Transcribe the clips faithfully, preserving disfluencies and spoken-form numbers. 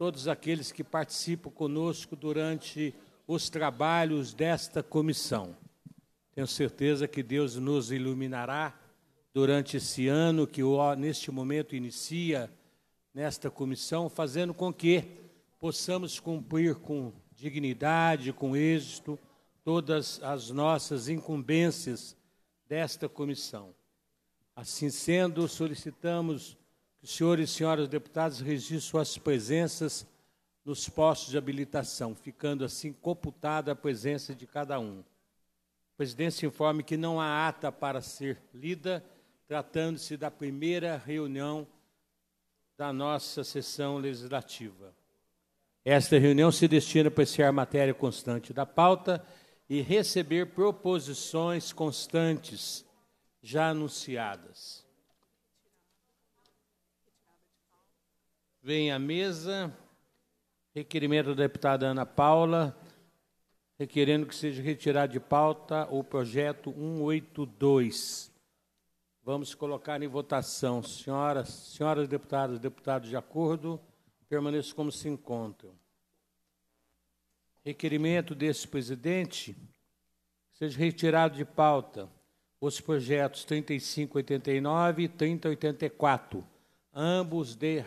todos aqueles que participam conosco durante os trabalhos desta comissão. Tenho certeza que Deus nos iluminará durante esse ano que, neste momento, inicia nesta comissão, fazendo com que possamos cumprir com dignidade, com êxito, todas as nossas incumbências desta comissão. Assim sendo, solicitamos que os senhores e senhoras deputados registrem suas presenças nos postos de habilitação, ficando assim computada a presença de cada um. A presidência informa que não há ata para ser lida, tratando-se da primeira reunião da nossa sessão legislativa. Esta reunião se destina para apreciar matéria constante da pauta e receber proposições constantes já anunciadas. Vem à mesa requerimento da deputada Ana Paula, requerendo que seja retirado de pauta o projeto cento e oitenta e dois. Vamos colocar em votação. Senhoras, senhoras deputadas, deputados, de acordo, permaneçam como se encontram. Requerimento desse presidente, seja retirado de pauta os projetos trinta e cinco oitenta e nove e trinta e oitenta e quatro, ambos de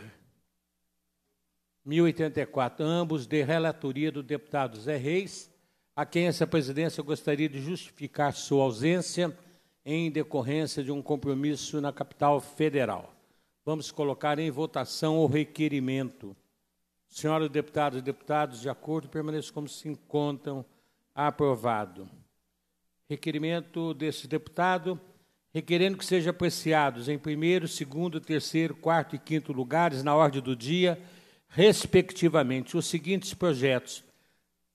mil e oitenta e quatro, ambos de relatoria do deputado Zé Reis, a quem essa presidência gostaria de justificar sua ausência em decorrência de um compromisso na capital federal. Vamos colocar em votação o requerimento. Senhoras deputadas e deputados, de acordo, permaneçam como se encontram. Aprovado. Requerimento desse deputado, requerendo que sejam apreciados em primeiro, segundo, terceiro, quarto e quinto lugares na ordem do dia, respectivamente, os seguintes projetos: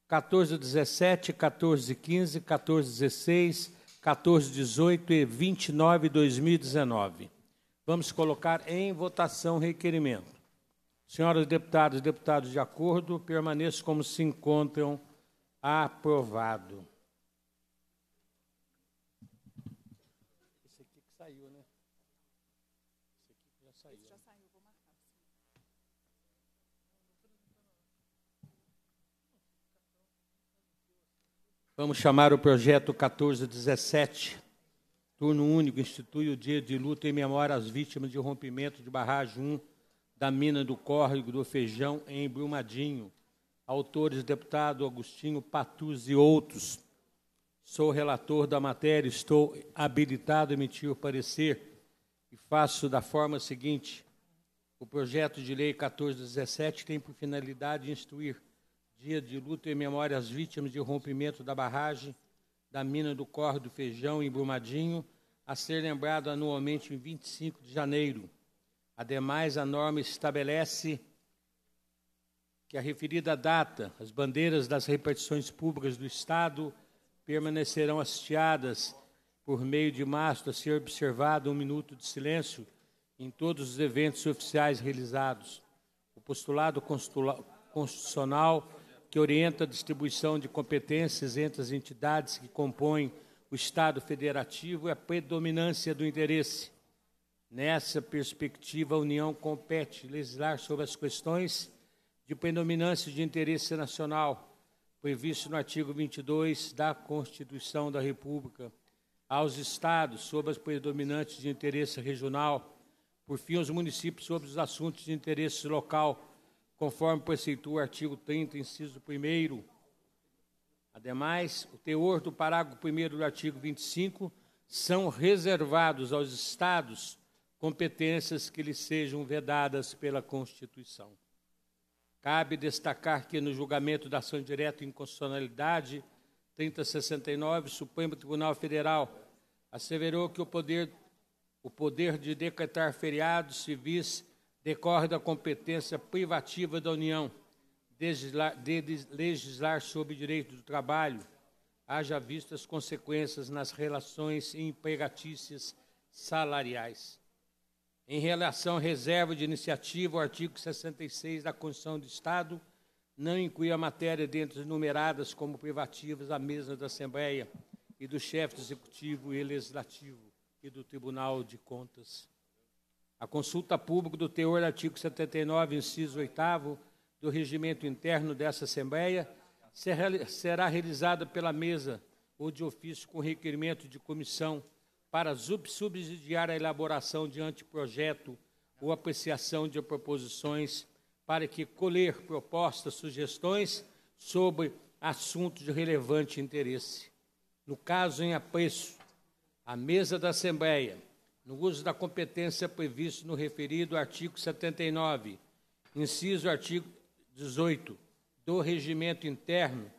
quatorze dezessete, quatorze quinze, quatorze dezesseis, quatorze dezoito e vinte e nove barra dois mil e dezenove. Vamos colocar em votação o requerimento. Senhoras deputadas e deputados, de acordo, permaneçam como se encontram. Aprovado. Esse aqui que saiu, né? Esse aqui que já saiu. Esse já saiu, vou marcar. Vamos chamar o projeto quatorze dezessete. Turno único, institui o dia de luta em memória às vítimas de rompimento de barragem um da mina do Córrego do Feijão, em Brumadinho. Autores, deputado Agostinho Patrus e outros. Sou relator da matéria, estou habilitado a emitir o parecer e faço da forma seguinte. O projeto de lei quatorze dezessete tem por finalidade de instituir dia de luta em memória às vítimas de rompimento da barragem da mina do Córrego do Feijão, em Brumadinho, a ser lembrado anualmente em vinte e cinco de janeiro. Ademais, a norma estabelece que a referida data, as bandeiras das repartições públicas do Estado permanecerão hasteadas por meio de mastro a ser observado um minuto de silêncio em todos os eventos oficiais realizados. O postulado constitucional que orienta a distribuição de competências entre as entidades que compõem o Estado federativo e a predominância do interesse. Nessa perspectiva, a União compete legislar sobre as questões de predominância de interesse nacional, previsto no artigo vinte e dois da Constituição da República, aos Estados sobre as predominantes de interesse regional, por fim, aos municípios sobre os assuntos de interesse local, conforme preceitua o artigo trinta, inciso primeiro. Ademais, o teor do parágrafo primeiro do artigo vinte e cinco são reservados aos Estados competências que lhes sejam vedadas pela Constituição. Cabe destacar que, no julgamento da ação direta em inconstitucionalidade trinta sessenta e nove, o Supremo Tribunal Federal asseverou que o poder, o poder de decretar feriados civis decorre da competência privativa da União de legislar sobre o direito do trabalho, haja vistas consequências nas relações empregatícias salariais. Em relação à reserva de iniciativa, o artigo sessenta e seis da Constituição do Estado não inclui a matéria dentre as numeradas como privativas à mesa da Assembleia e do chefe do Executivo e Legislativo e do Tribunal de Contas. A consulta pública do teor do artigo setenta e nove, inciso oitavo, do regimento interno dessa Assembleia será realizada pela mesa ou de ofício com requerimento de comissão para subsidiar a elaboração de anteprojeto ou apreciação de proposições para que colher propostas, sugestões sobre assuntos de relevante interesse. No caso em apreço, a mesa da Assembleia, no uso da competência prevista no referido artigo setenta e nove, inciso artigo dezoito, do regimento interno,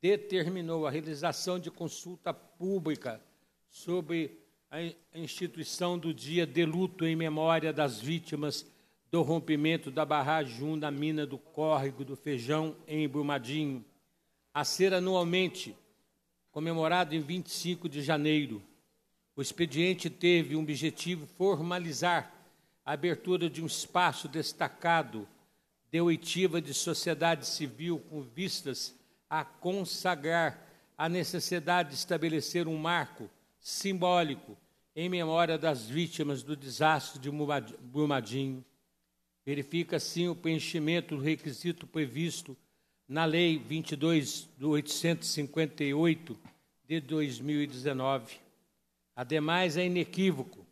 determinou a realização de consulta pública sobre a instituição do dia de luto em memória das vítimas do rompimento da barragem um da mina do Córrego do Feijão, em Brumadinho, a ser anualmente comemorado em vinte e cinco de janeiro. O expediente teve um objetivo formalizar a abertura de um espaço destacado de oitiva de sociedade civil com vistas a consagrar a necessidade de estabelecer um marco simbólico em memória das vítimas do desastre de Brumadinho. Verifica, assim, o preenchimento do requisito previsto na Lei vinte e dois mil oitocentos e cinquenta e oito, de dois mil e dezenove. Ademais, é inequívoco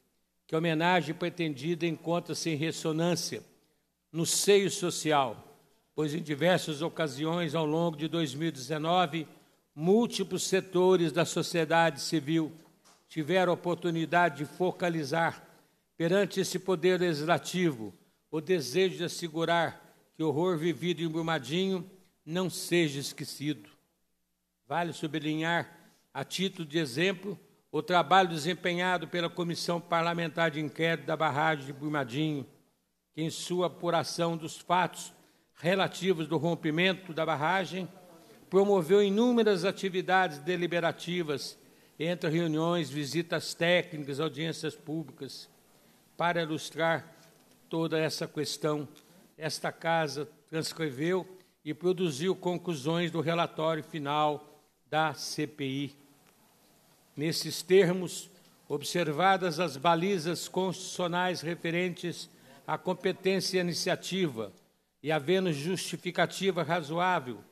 que a homenagem pretendida encontra-se em ressonância no seio social, pois em diversas ocasiões ao longo de dois mil e dezenove, múltiplos setores da sociedade civil tiveram a oportunidade de focalizar perante esse poder legislativo o desejo de assegurar que o horror vivido em Brumadinho não seja esquecido. Vale sublinhar, a título de exemplo, o trabalho desempenhado pela Comissão Parlamentar de Inquérito da Barragem de Brumadinho, que em sua apuração dos fatos relativos do rompimento da barragem, promoveu inúmeras atividades deliberativas, entre reuniões, visitas técnicas, audiências públicas. Para ilustrar toda essa questão, esta Casa transcreveu e produziu conclusões do relatório final da C P I. Nesses termos, observadas as balizas constitucionais referentes à competência e iniciativa, e havendo justificativa razoável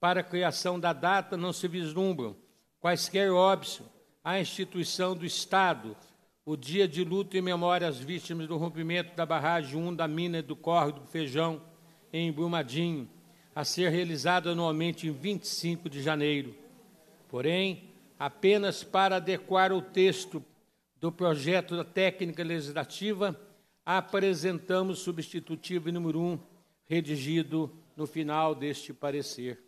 para a criação da data, não se vislumbram quaisquer óbices à instituição do Estado o dia de luto em memória às vítimas do rompimento da barragem um da mina do Córrego do Feijão, em Brumadinho, a ser realizado anualmente em vinte e cinco de janeiro. Porém, apenas para adequar o texto do projeto da técnica legislativa, apresentamos substitutivo número um, redigido no final deste parecer.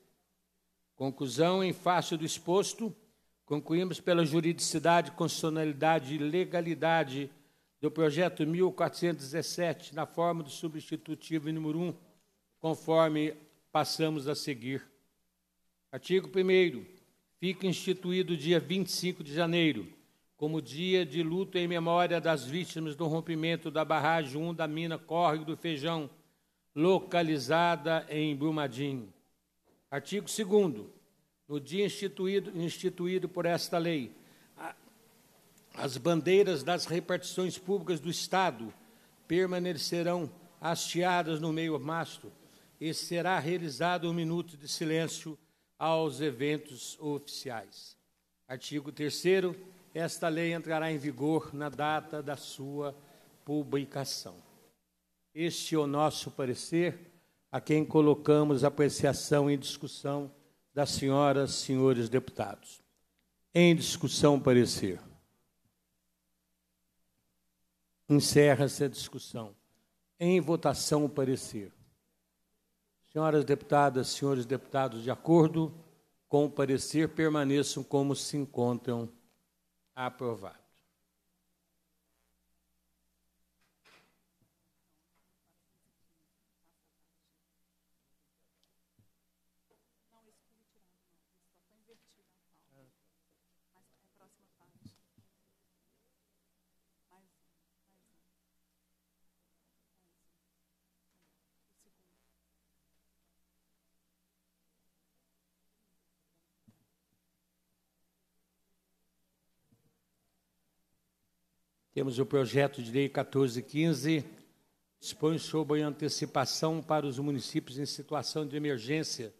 Conclusão, em face do exposto, concluímos pela juridicidade, constitucionalidade e legalidade do projeto mil quatrocentos e dezessete, na forma do substitutivo número um, conforme passamos a seguir. Artigo primeiro. Fica instituído o dia vinte e cinco de janeiro, como dia de luto em memória das vítimas do rompimento da barragem um da mina Córrego do Feijão, localizada em Brumadinho. Artigo segundo. No dia instituído, instituído por esta lei, as bandeiras das repartições públicas do Estado permanecerão hasteadas no meio-mastro e será realizado um minuto de silêncio aos eventos oficiais. Artigo terceiro. Esta lei entrará em vigor na data da sua publicação. Este é o nosso parecer, a quem colocamos a apreciação e discussão das senhoras e senhores deputados. Em discussão, parecer. Encerra-se a discussão. Em votação, parecer. Senhoras deputadas, senhores deputados, de acordo com o parecer, permaneçam como se encontram. Aprovado. Temos o projeto de lei quatorze quinze, dispõe sobre a antecipação para os municípios em situação de emergência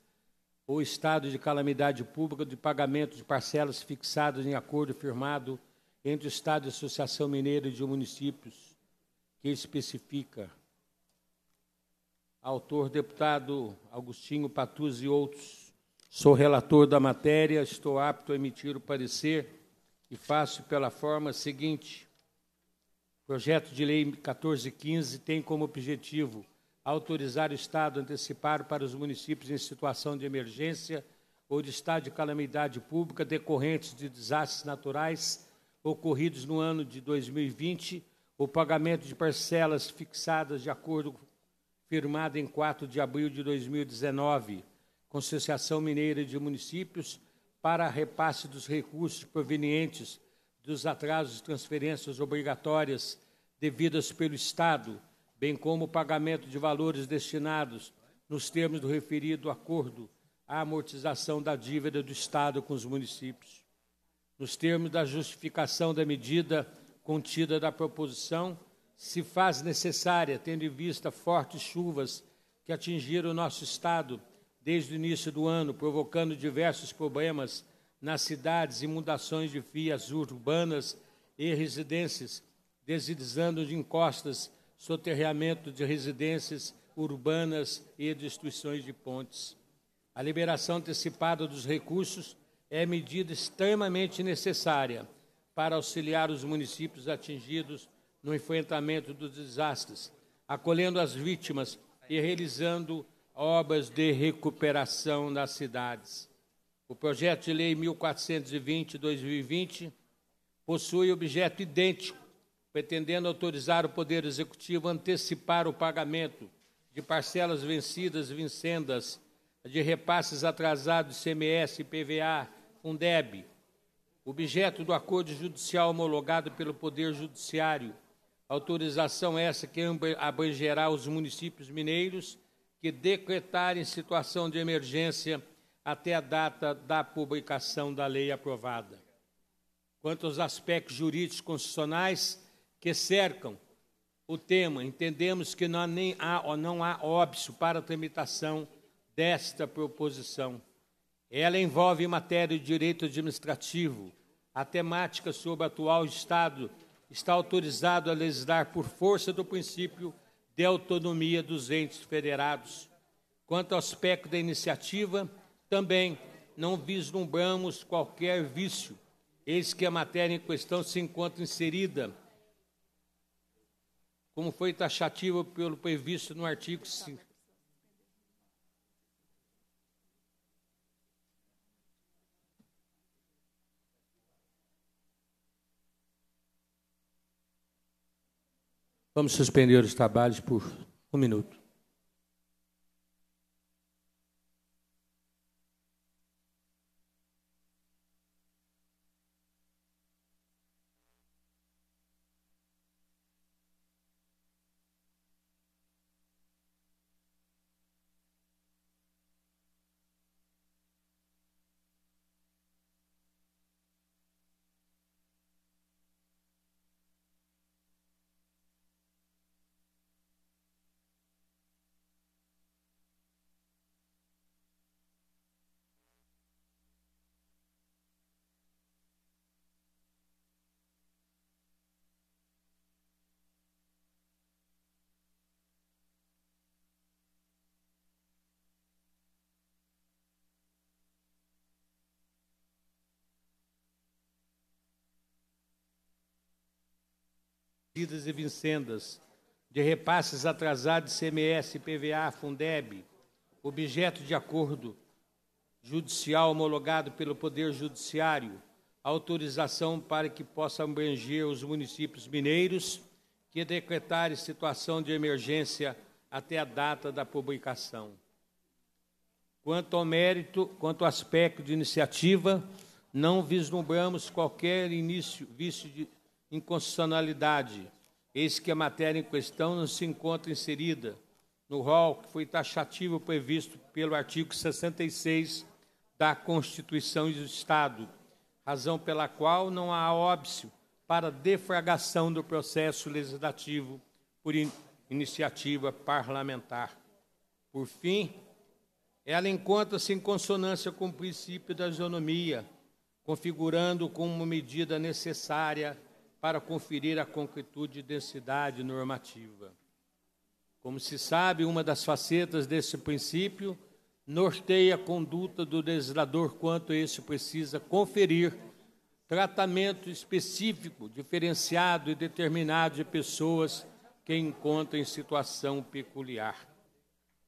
ou estado de calamidade pública de pagamento de parcelas fixadas em acordo firmado entre o Estado e a Associação Mineira de Municípios, que especifica. Autor, deputado Agostinho Patrus e outros. Sou relator da matéria, estou apto a emitir o parecer e faço pela forma seguinte. Projeto de Lei quatorze quinze tem como objetivo autorizar o Estado a antecipar para os municípios em situação de emergência ou de estado de calamidade pública decorrentes de desastres naturais ocorridos no ano de dois mil e vinte, o pagamento de parcelas fixadas de acordo firmado em quatro de abril de dois mil e dezenove, com a Associação Mineira de Municípios, para repasse dos recursos provenientes dos atrasos de transferências obrigatórias devidas pelo Estado, bem como o pagamento de valores destinados, nos termos do referido acordo, à amortização da dívida do Estado com os municípios. Nos termos da justificação da medida contida da proposição, se faz necessária, tendo em vista fortes chuvas que atingiram o nosso Estado desde o início do ano, provocando diversos problemas nas cidades, inundações de vias urbanas e residências, deslizando de encostas, soterramento de residências urbanas e destruições de pontes. A liberação antecipada dos recursos é medida extremamente necessária para auxiliar os municípios atingidos no enfrentamento dos desastres, acolhendo as vítimas e realizando obras de recuperação nas cidades. O projeto de lei mil quatrocentos e vinte barra dois mil e vinte possui objeto idêntico, pretendendo autorizar o Poder Executivo a antecipar o pagamento de parcelas vencidas e vincendas, de repasses atrasados, I C M S, I P V A, Fundeb, objeto do acordo judicial homologado pelo Poder Judiciário. Autorização essa que abrangerá os municípios mineiros que decretarem situação de emergência até a data da publicação da lei aprovada. Quanto aos aspectos jurídicos constitucionais que cercam o tema, entendemos que não há, nem há, não há óbice para a tramitação desta proposição. Ela envolve em matéria de direito administrativo. A temática sobre o atual Estado está autorizado a legislar por força do princípio de autonomia dos entes federados. Quanto ao aspecto da iniciativa, também não vislumbramos qualquer vício, eis que a matéria em questão se encontra inserida, como foi taxativa pelo previsto no artigo cinco. Vamos suspender os trabalhos por um minuto. E vincendas, de repasses atrasados de I C M S, I P V A, Fundeb, objeto de acordo judicial homologado pelo Poder Judiciário, autorização para que possa abranger os municípios mineiros que decretarem situação de emergência até a data da publicação. Quanto ao mérito, quanto ao aspecto de iniciativa, não vislumbramos qualquer início, vício de inconstitucionalidade, eis que a matéria em questão não se encontra inserida no rol que foi taxativo previsto pelo artigo sessenta e seis da Constituição do Estado, razão pela qual não há óbice para defragação do processo legislativo por in... iniciativa parlamentar. Por fim, ela encontra-se em consonância com o princípio da isonomia, configurando como uma medida necessária para conferir a concretude e densidade normativa. Como se sabe, uma das facetas desse princípio norteia a conduta do legislador quanto esse precisa conferir tratamento específico, diferenciado e determinado de pessoas que encontram em situação peculiar.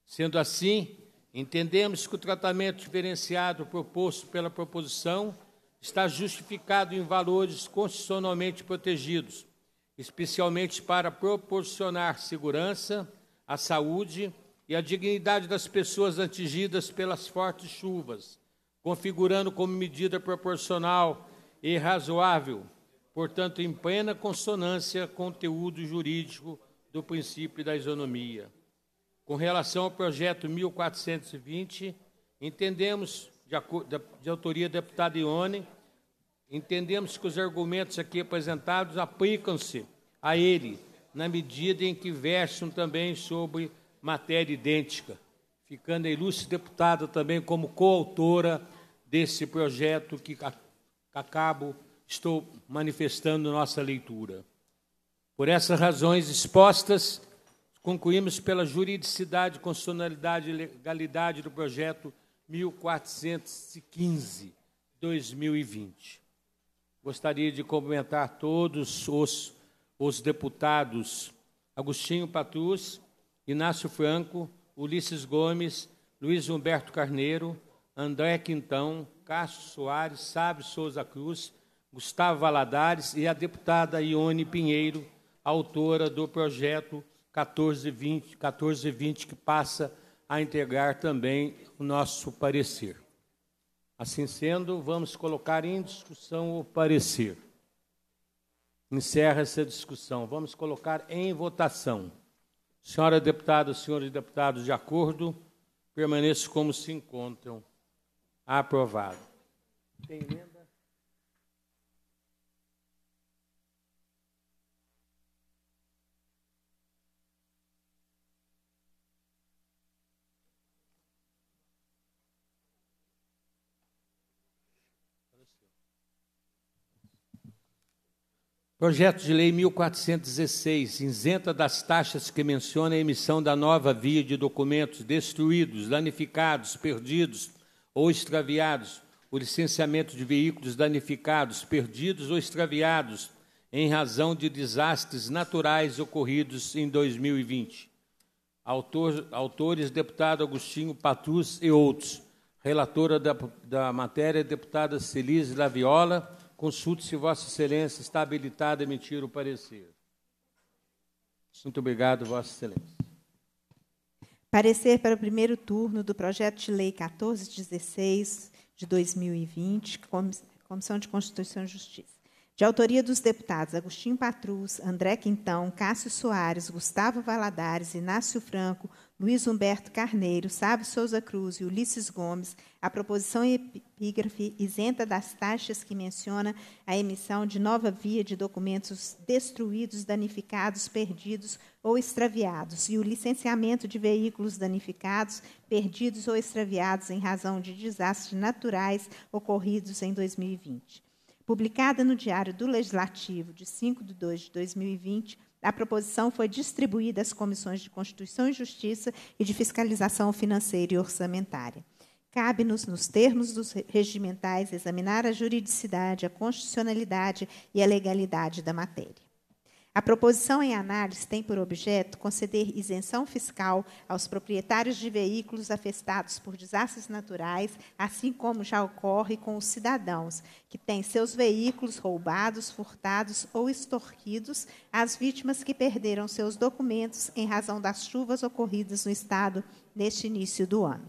Sendo assim, entendemos que o tratamento diferenciado proposto pela proposição está justificado em valores constitucionalmente protegidos, especialmente para proporcionar segurança à saúde e à dignidade das pessoas atingidas pelas fortes chuvas, configurando como medida proporcional e razoável, portanto, em plena consonância com o conteúdo jurídico do princípio da isonomia. Com relação ao projeto mil quatrocentos e vinte, entendemos, de autoria da deputada Ione, entendemos que os argumentos aqui apresentados aplicam-se a ele, na medida em que versam também sobre matéria idêntica, ficando a ilustre deputada também como coautora desse projeto que acabo, estou manifestando nossa leitura. Por essas razões expostas, concluímos pela juridicidade, constitucionalidade e legalidade do projeto mil quatrocentos e quinze barra dois mil e vinte. Gostaria de cumprimentar todos os, os deputados Agostinho Patrus, Inácio Franco, Ulisses Gomes, Luiz Humberto Carneiro, André Quintão, Cássio Soares, Sávio Souza Cruz, Gustavo Valadares e a deputada Ione Pinheiro, autora do projeto mil quatrocentos e vinte, que passa a integrar também o nosso parecer. Assim sendo, vamos colocar em discussão o parecer. Encerra essa discussão. Vamos colocar em votação. Senhora deputada, senhores deputados, de acordo, permaneçam como se encontram. Aprovado. Tem emenda? Projeto de Lei mil quatrocentos e dezesseis, isenta das taxas que menciona a emissão da nova via de documentos destruídos, danificados, perdidos ou extraviados, o licenciamento de veículos danificados, perdidos ou extraviados em razão de desastres naturais ocorridos em dois mil e vinte. Autor, autores, deputado Agostinho Patrus e outros. Relatora da, da matéria, deputada Celise Laviola. Consulte se Vossa Excelência está habilitada a emitir o parecer. Muito obrigado, Vossa Excelência. Parecer para o primeiro turno do projeto de lei quatorze dezesseis de dois mil e vinte, Comissão de Constituição e Justiça. De autoria dos deputados Agostinho Patrus, André Quintão, Cássio Soares, Gustavo Valadares, Inácio Franco, Luiz Humberto Carneiro, Sávio Souza Cruz e Ulisses Gomes, a proposição epígrafe isenta das taxas que menciona a emissão de nova via de documentos destruídos, danificados, perdidos ou extraviados e o licenciamento de veículos danificados, perdidos ou extraviados em razão de desastres naturais ocorridos em dois mil e vinte. Publicada no Diário do Legislativo de cinco de dois de dois mil e vinte, a proposição foi distribuída às Comissões de Constituição e Justiça e de Fiscalização Financeira e Orçamentária. Cabe-nos, nos termos dos regimentais, examinar a juridicidade, a constitucionalidade e a legalidade da matéria. A proposição em análise tem por objeto conceder isenção fiscal aos proprietários de veículos afetados por desastres naturais, assim como já ocorre com os cidadãos que têm seus veículos roubados, furtados ou extorquidos, às vítimas que perderam seus documentos em razão das chuvas ocorridas no estado neste início do ano.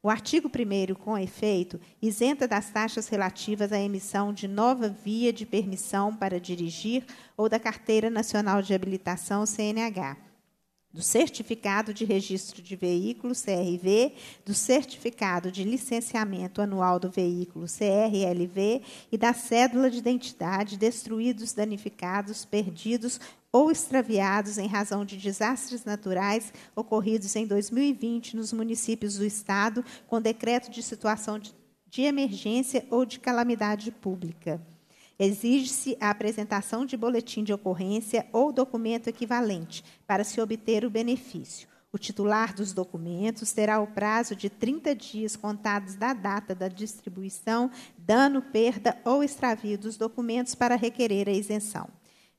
O artigo primeiro, com efeito, isenta das taxas relativas à emissão de nova via de permissão para dirigir ou da Carteira Nacional de Habilitação, C N H, do Certificado de Registro de Veículo, C R V, do Certificado de Licenciamento Anual do Veículo, C R L V, e da Cédula de Identidade, destruídos, danificados, perdidos ou extraviados em razão de desastres naturais ocorridos em dois mil e vinte nos municípios do Estado com decreto de situação de, de emergência ou de calamidade pública. Exige-se a apresentação de boletim de ocorrência ou documento equivalente para se obter o benefício. O titular dos documentos terá o prazo de trinta dias contados da data da distribuição, dano, perda ou extravio dos documentos para requerer a isenção.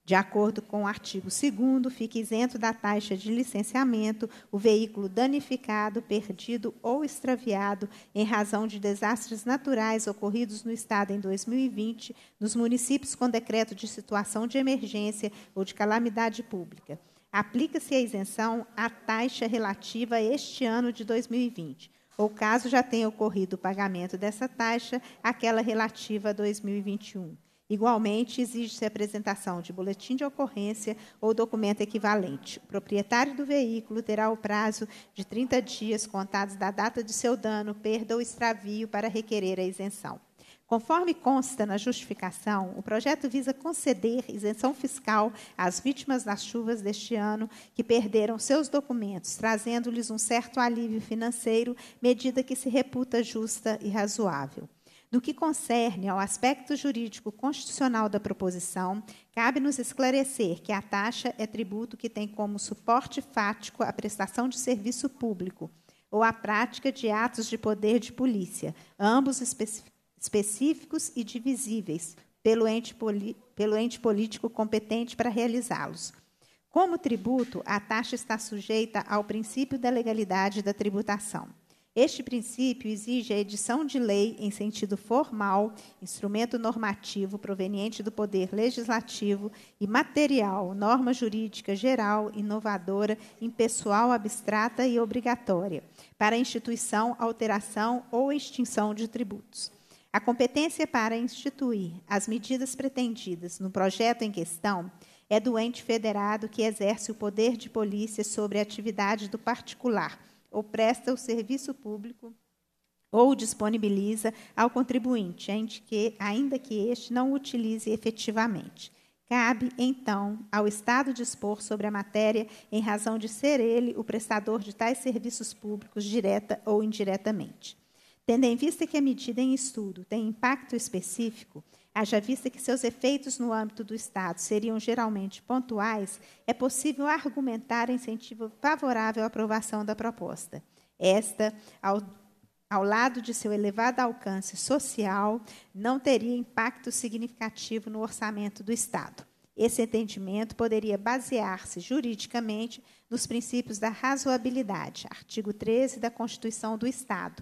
De acordo com o artigo segundo, fica isento da taxa de licenciamento o veículo danificado, perdido ou extraviado em razão de desastres naturais ocorridos no Estado em dois mil e vinte, nos municípios com decreto de situação de emergência ou de calamidade pública. Aplica-se a isenção à taxa relativa a este ano de dois mil e vinte, ou caso já tenha ocorrido o pagamento dessa taxa, aquela relativa a dois mil e vinte e um. Igualmente, exige-se a apresentação de boletim de ocorrência ou documento equivalente. O proprietário do veículo terá o prazo de trinta dias contados da data de seu dano, perda ou extravio para requerer a isenção. Conforme consta na justificação, o projeto visa conceder isenção fiscal às vítimas das chuvas deste ano que perderam seus documentos, trazendo-lhes um certo alívio financeiro, medida que se reputa justa e razoável. No que concerne ao aspecto jurídico constitucional da proposição, cabe-nos esclarecer que a taxa é tributo que tem como suporte fático a prestação de serviço público ou a prática de atos de poder de polícia, ambos especificados, específicos e divisíveis pelo ente, poli- pelo ente político competente para realizá-los. Como tributo, a taxa está sujeita ao princípio da legalidade da tributação. Este princípio exige a edição de lei em sentido formal, instrumento normativo proveniente do poder legislativo e material, norma jurídica geral, inovadora, impessoal, abstrata e obrigatória, para instituição, alteração ou extinção de tributos. A competência para instituir as medidas pretendidas no projeto em questão é do ente federado que exerce o poder de polícia sobre a atividade do particular ou presta o serviço público ou disponibiliza ao contribuinte, ainda que este não o utilize efetivamente. Cabe, então, ao Estado dispor sobre a matéria em razão de ser ele o prestador de tais serviços públicos direta ou indiretamente. Tendo em vista que a medida em estudo tem impacto específico, haja vista que seus efeitos no âmbito do Estado seriam geralmente pontuais, é possível argumentar incentivo favorável à aprovação da proposta. Esta, ao, ao lado de seu elevado alcance social, não teria impacto significativo no orçamento do Estado. Esse entendimento poderia basear-se juridicamente nos princípios da razoabilidade, artigo treze da Constituição do Estado,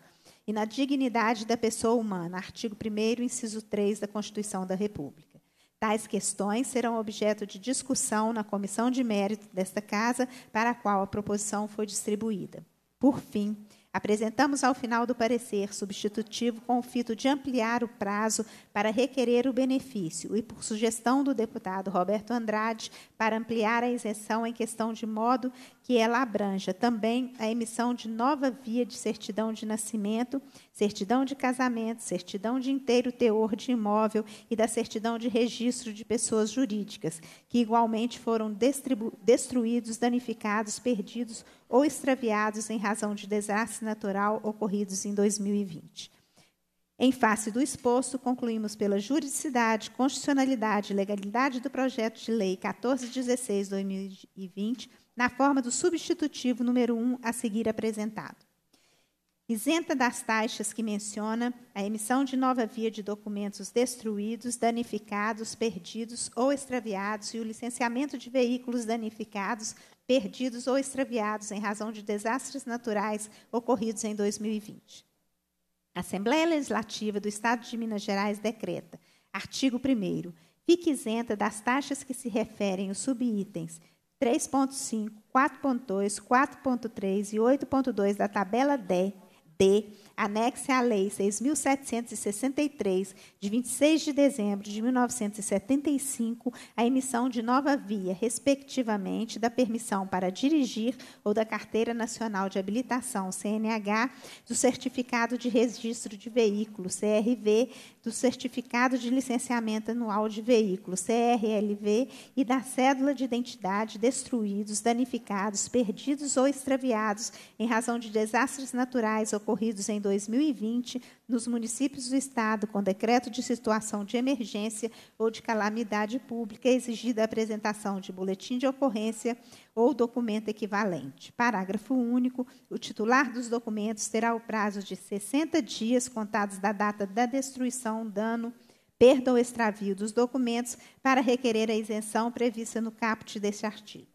e na dignidade da pessoa humana, artigo primeiro, inciso três da Constituição da República. Tais questões serão objeto de discussão na Comissão de Mérito desta Casa, para a qual a proposição foi distribuída. Por fim, apresentamos ao final do parecer substitutivo com o fito de ampliar o prazo para requerer o benefício e, por sugestão do deputado Roberto Andrade, para ampliar a isenção em questão de modo que ela abranja também a emissão de nova via de certidão de nascimento, certidão de casamento, certidão de inteiro teor de imóvel e da certidão de registro de pessoas jurídicas, que igualmente foram distribu- destruídos, danificados, perdidos ou extraviados em razão de desastre natural ocorridos em dois mil e vinte. Em face do exposto, concluímos pela juridicidade, constitucionalidade e legalidade do projeto de lei quatorze dezesseis barra dois mil e vinte, na forma do substitutivo número um a seguir apresentado. Isenta das taxas que menciona a emissão de nova via de documentos destruídos, danificados, perdidos ou extraviados e o licenciamento de veículos danificados, perdidos ou extraviados em razão de desastres naturais ocorridos em dois mil e vinte. A Assembleia Legislativa do Estado de Minas Gerais decreta, artigo primeiro, fica isenta das taxas que se referem aos subitens três ponto cinco, quatro ponto dois, quatro ponto três e oito ponto dois da tabela D D, anexe à Lei seis mil setecentos e sessenta e três, de vinte e seis de dezembro de mil novecentos e setenta e cinco, a emissão de nova via, respectivamente, da permissão para dirigir ou da Carteira Nacional de Habilitação, C N H, do Certificado de Registro de Veículo, C R V, do Certificado de Licenciamento Anual de Veículo, C R L V, e da Cédula de Identidade, destruídos, danificados, perdidos ou extraviados em razão de desastres naturais ocorridos em dois mil e vinte nos municípios do Estado, com decreto de situação de emergência ou de calamidade pública, exigida a apresentação de boletim de ocorrência ou documento equivalente. Parágrafo único. O titular dos documentos terá o prazo de sessenta dias, contados da data da destruição, dano, perda ou extravio dos documentos, para requerer a isenção prevista no caput deste artigo.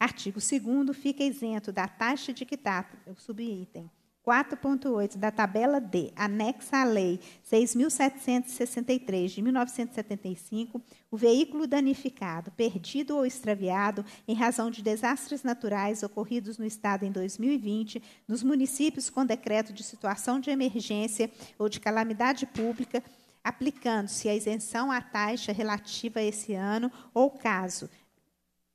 Artigo segundo. Fica isento da taxa de quitata, o subitem quatro ponto oito da tabela D, anexa à Lei seis mil setecentos e sessenta e três, de mil novecentos e setenta e cinco, o veículo danificado, perdido ou extraviado em razão de desastres naturais ocorridos no Estado em dois mil e vinte, nos municípios com decreto de situação de emergência ou de calamidade pública, aplicando-se a isenção à taxa relativa a esse ano ou caso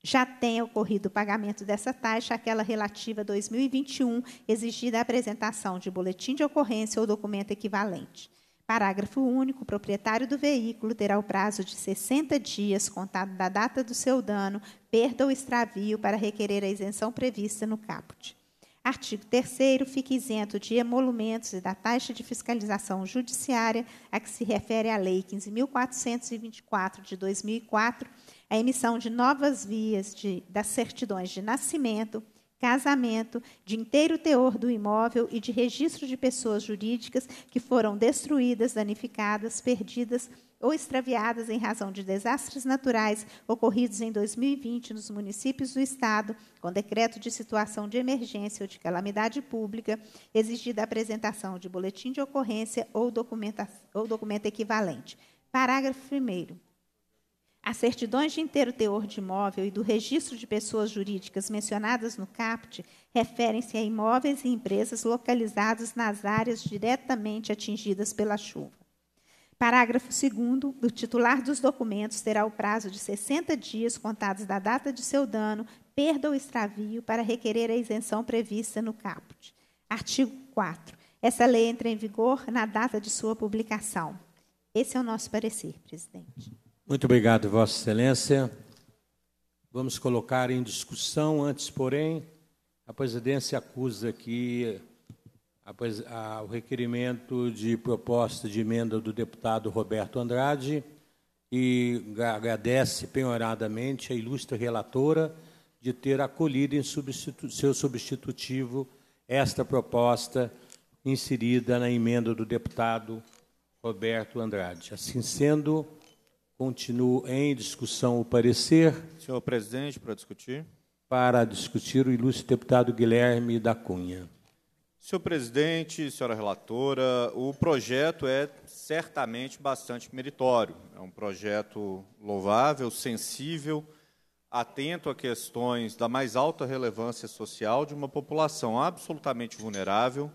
já tenha ocorrido o pagamento dessa taxa, aquela relativa a dois mil e vinte e um, exigida a apresentação de boletim de ocorrência ou documento equivalente. Parágrafo único. O proprietário do veículo terá o prazo de sessenta dias, contado da data do seu dano, perda ou extravio, para requerer a isenção prevista no caput. Artigo terceiro. Fica isento de emolumentos e da taxa de fiscalização judiciária a que se refere a Lei quinze mil quatrocentos e vinte e quatro, de dois mil e quatro, a emissão de novas vias de, das certidões de nascimento, casamento, de inteiro teor do imóvel e de registro de pessoas jurídicas que foram destruídas, danificadas, perdidas ou extraviadas em razão de desastres naturais ocorridos em dois mil e vinte nos municípios do Estado, com decreto de situação de emergência ou de calamidade pública, exigida a apresentação de boletim de ocorrência ou, ou documento equivalente. Parágrafo primeiro. As certidões de inteiro teor de imóvel e do registro de pessoas jurídicas mencionadas no caput referem-se a imóveis e empresas localizados nas áreas diretamente atingidas pela chuva. Parágrafo segundo. O titular dos documentos terá o prazo de sessenta dias, contados da data de seu dano, perda ou extravio, para requerer a isenção prevista no caput. Artigo quarto. Essa lei entra em vigor na data de sua publicação. Esse é o nosso parecer, presidente. Muito obrigado, Vossa Excelência. Vamos colocar em discussão. Antes, porém, a presidência acusa aqui a, a, o requerimento de proposta de emenda do deputado Roberto Andrade e agradece penhoradamente a ilustre relatora de ter acolhido em substitu, seu substitutivo esta proposta inserida na emenda do deputado Roberto Andrade. Assim sendo, continuo em discussão o parecer. Senhor presidente, para discutir. Para discutir, o ilustre deputado Guilherme da Cunha. Senhor presidente, senhora relatora, o projeto é certamente bastante meritório. É um projeto louvável, sensível, atento a questões da mais alta relevância social de uma população absolutamente vulnerável,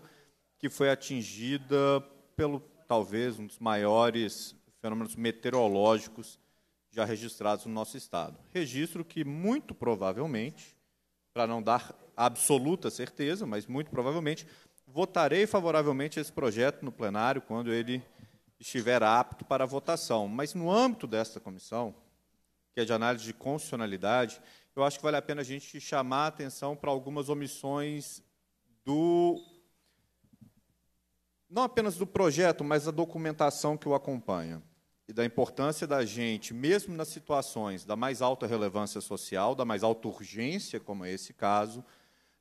que foi atingida pelo, talvez, um dos maiores fenômenos meteorológicos já registrados no nosso Estado. Registro que, muito provavelmente, para não dar absoluta certeza, mas muito provavelmente, votarei favoravelmente esse projeto no plenário, quando ele estiver apto para a votação. Mas, no âmbito desta comissão, que é de análise de constitucionalidade, eu acho que vale a pena a gente chamar a atenção para algumas omissões do... não apenas do projeto, mas da documentação que o acompanha. E da importância da gente, mesmo nas situações da mais alta relevância social, da mais alta urgência, como é esse caso,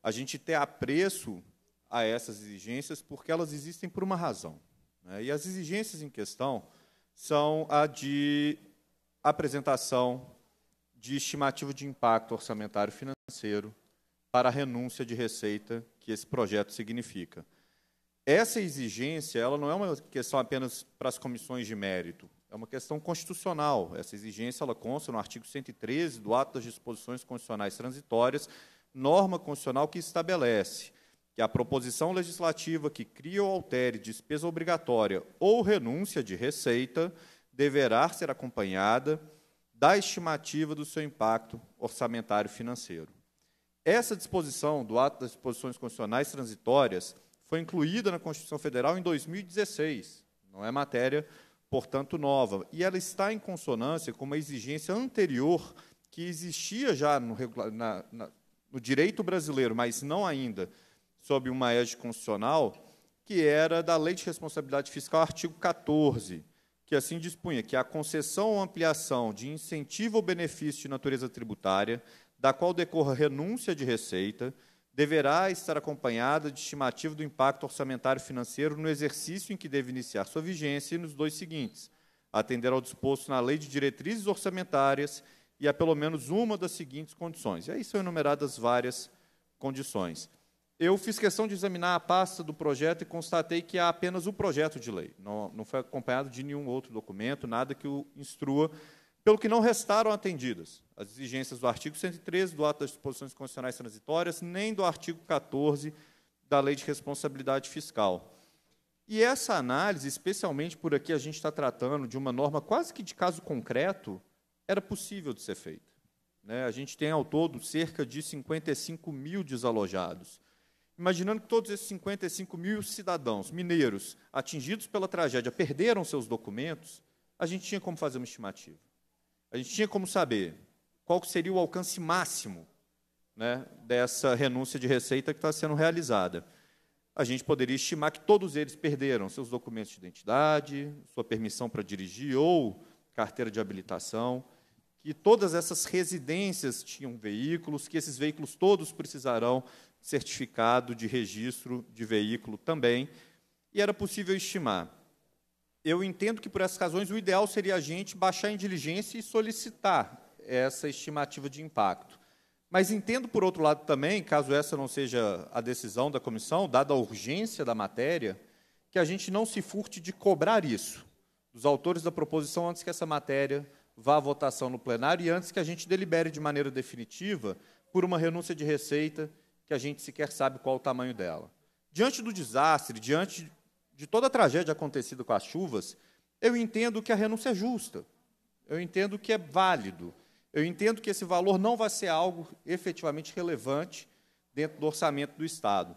a gente ter apreço a essas exigências, porque elas existem por uma razão. E as exigências em questão são a de apresentação de estimativa de impacto orçamentário financeiro para a renúncia de receita que esse projeto significa. Essa exigência, ela não é uma questão apenas para as comissões de mérito, é uma questão constitucional. Essa exigência, ela consta no artigo cento e treze do Ato das Disposições Constitucionais Transitórias, norma constitucional que estabelece que a proposição legislativa que cria ou altere despesa obrigatória ou renúncia de receita deverá ser acompanhada da estimativa do seu impacto orçamentário financeiro. Essa disposição do ato das disposições constitucionais transitórias foi incluída na Constituição Federal em dois mil e dezesseis, não é matéria, portanto, nova, e ela está em consonância com uma exigência anterior que existia já no, na, na, no direito brasileiro, mas não ainda sob uma égide constitucional, que era da Lei de Responsabilidade Fiscal, artigo quatorze, que assim dispunha que a concessão ou ampliação de incentivo ou benefício de natureza tributária, da qual decorra renúncia de receita, deverá estar acompanhada de estimativa do impacto orçamentário financeiro no exercício em que deve iniciar sua vigência e nos dois seguintes, atender ao disposto na Lei de Diretrizes Orçamentárias e a pelo menos uma das seguintes condições. E aí são enumeradas várias condições. Eu fiz questão de examinar a pasta do projeto e constatei que há apenas o projeto de lei. Não, não foi acompanhado de nenhum outro documento, nada que o instrua, pelo que não restaram atendidas as exigências do artigo cento e treze do Ato das Disposições Constitucionais Transitórias, nem do artigo quatorze da Lei de Responsabilidade Fiscal. E essa análise, especialmente por aqui a gente está tratando de uma norma quase que de caso concreto, era possível de ser feita. Né? A gente tem, ao todo, cerca de cinquenta e cinco mil desalojados. Imaginando que todos esses cinquenta e cinco mil cidadãos mineiros atingidos pela tragédia perderam seus documentos, a gente tinha como fazer uma estimativa. A gente tinha como saber qual seria o alcance máximo, né, dessa renúncia de receita que está sendo realizada. A gente poderia estimar que todos eles perderam seus documentos de identidade, sua permissão para dirigir ou carteira de habilitação, que todas essas residências tinham veículos, que esses veículos todos precisarão certificado de registro de veículo também, e era possível estimar. Eu entendo que, por essas razões, o ideal seria a gente baixar em diligência e solicitar essa estimativa de impacto. Mas entendo, por outro lado, também, caso essa não seja a decisão da comissão, dada a urgência da matéria, que a gente não se furte de cobrar isso dos autores da proposição antes que essa matéria vá à votação no plenário e antes que a gente delibere de maneira definitiva por uma renúncia de receita que a gente sequer sabe qual o tamanho dela. Diante do desastre, diante de toda a tragédia acontecida com as chuvas, eu entendo que a renúncia é justa, eu entendo que é válido, eu entendo que esse valor não vai ser algo efetivamente relevante dentro do orçamento do Estado.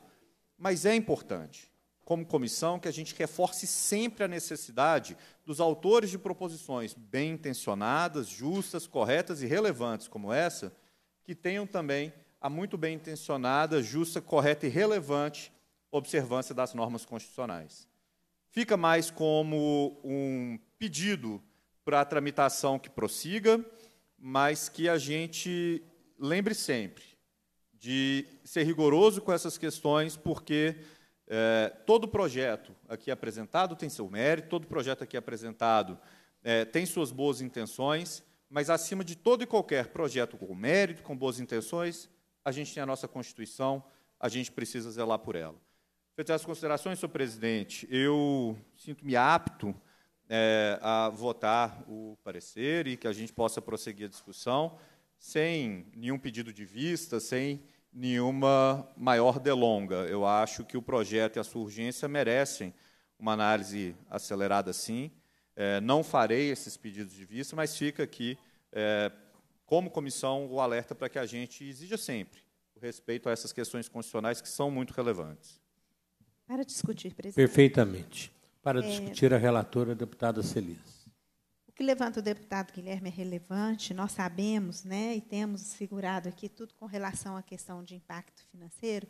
Mas é importante, como comissão, que a gente reforce sempre a necessidade dos autores de proposições bem intencionadas, justas, corretas e relevantes como essa, que tenham também a muito bem intencionada, justa, correta e relevante observância das normas constitucionais. Fica mais como um pedido para a tramitação que prossiga, mas que a gente lembre sempre de ser rigoroso com essas questões, porque é, todo projeto aqui apresentado tem seu mérito, todo projeto aqui apresentado é, tem suas boas intenções, mas, acima de todo e qualquer projeto com mérito, com boas intenções, a gente tem a nossa Constituição, a gente precisa zelar por ela. Feitas as considerações, senhor presidente, eu sinto-me apto é, a votar o parecer e que a gente possa prosseguir a discussão sem nenhum pedido de vista, sem nenhuma maior delonga. Eu acho que o projeto e a sua urgência merecem uma análise acelerada, sim. É, não farei esses pedidos de vista, mas fica aqui... É, como comissão, o alerta para que a gente exija sempre o respeito a essas questões constitucionais que são muito relevantes. Para discutir, presidente. Perfeitamente. Para é... discutir, a relatora, a deputada Celise. O que levanta o deputado Guilherme é relevante, nós sabemos, né, e temos segurado aqui tudo com relação à questão de impacto financeiro,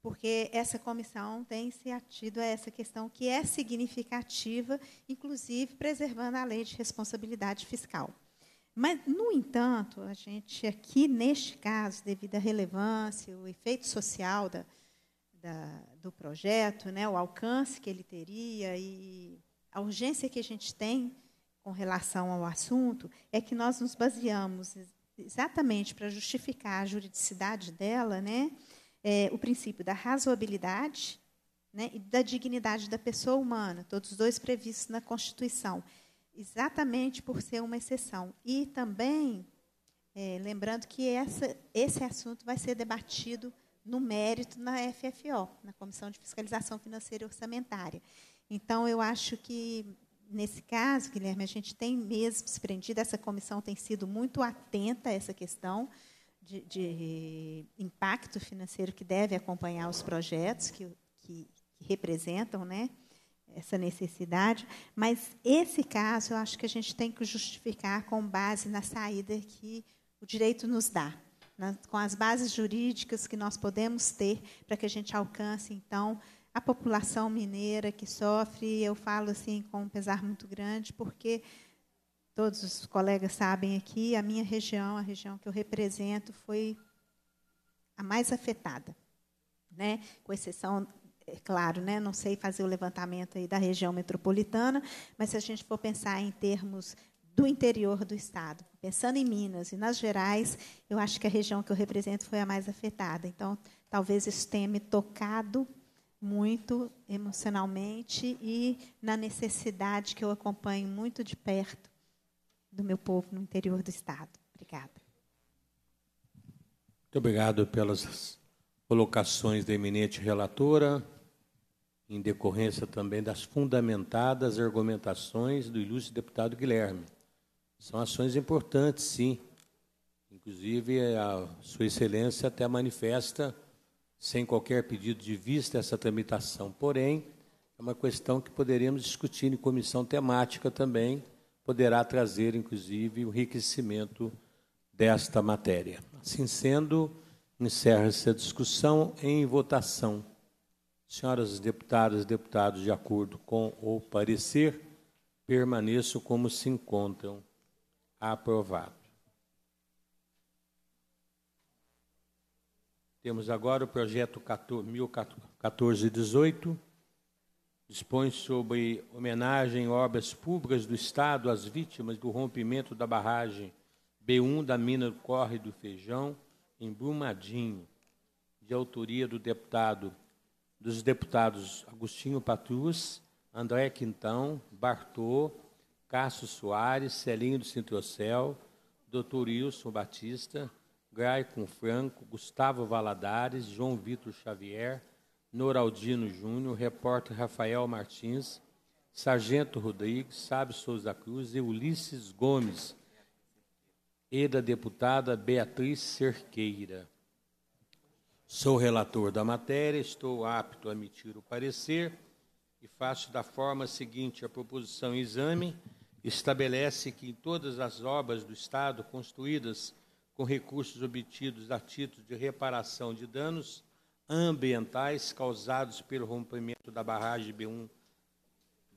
porque essa comissão tem se atido a essa questão que é significativa, inclusive preservando a lei de responsabilidade fiscal. Mas, no entanto, a gente aqui, neste caso, devido à relevância, o efeito social da, da, do projeto, né, o alcance que ele teria e a urgência que a gente tem com relação ao assunto, é que nós nos baseamos exatamente para justificar a juridicidade dela, né, é, o princípio da razoabilidade, né, e da dignidade da pessoa humana, todos os dois previstos na Constituição. Exatamente por ser uma exceção. E também, é, lembrando que essa, esse assunto vai ser debatido no mérito na F F O, na Comissão de Fiscalização Financeira e Orçamentária. Então, eu acho que, nesse caso, Guilherme, a gente tem mesmo se prendido, essa comissão tem sido muito atenta a essa questão de, de impacto financeiro que deve acompanhar os projetos que, que, que representam, né, essa necessidade, mas esse caso eu acho que a gente tem que justificar com base na saída que o direito nos dá, na, com as bases jurídicas que nós podemos ter para que a gente alcance, então, a população mineira que sofre. Eu falo assim com um pesar muito grande, porque todos os colegas sabem aqui, a minha região, a região que eu represento, foi a mais afetada, né? Com exceção... É claro, né? Não sei fazer o levantamento aí da região metropolitana, mas se a gente for pensar em termos do interior do Estado, pensando em Minas e Minas Gerais, eu acho que a região que eu represento foi a mais afetada. Então, talvez isso tenha me tocado muito emocionalmente e na necessidade que eu acompanho muito de perto do meu povo no interior do Estado. Obrigada. Muito obrigado pelas colocações da eminente relatora, em decorrência também das fundamentadas argumentações do ilustre deputado Guilherme. São ações importantes, sim. Inclusive, a sua excelência até manifesta, sem qualquer pedido de vista, essa tramitação. Porém, é uma questão que poderíamos discutir em comissão temática também, poderá trazer, inclusive, o enriquecimento desta matéria. Assim sendo, encerra-se a discussão em votação. Senhoras deputadas e deputados, de acordo com o parecer, permaneçam como se encontram. Aprovado. Temos agora o projeto mil quatrocentos e dezoito, dispõe sobre homenagem a obras públicas do Estado às vítimas do rompimento da barragem B um da mina do Corre do Feijão, em Brumadinho, de autoria do deputado, dos deputados Agostinho Patrus, André Quintão, Bartô, Cássio Soares, Celinho do Cintrossel, doutor Wilson Batista, Graico Franco, Gustavo Valadares, João Vitor Xavier, Noraldino Júnior, repórter Rafael Martins, Sargento Rodrigues, Sábio Souza Cruz e Ulisses Gomes, e da deputada Beatriz Serqueira. Sou relator da matéria, estou apto a emitir o parecer e faço da forma seguinte a proposição em exame. Estabelece que em todas as obras do Estado construídas com recursos obtidos a título de reparação de danos ambientais causados pelo rompimento da barragem B um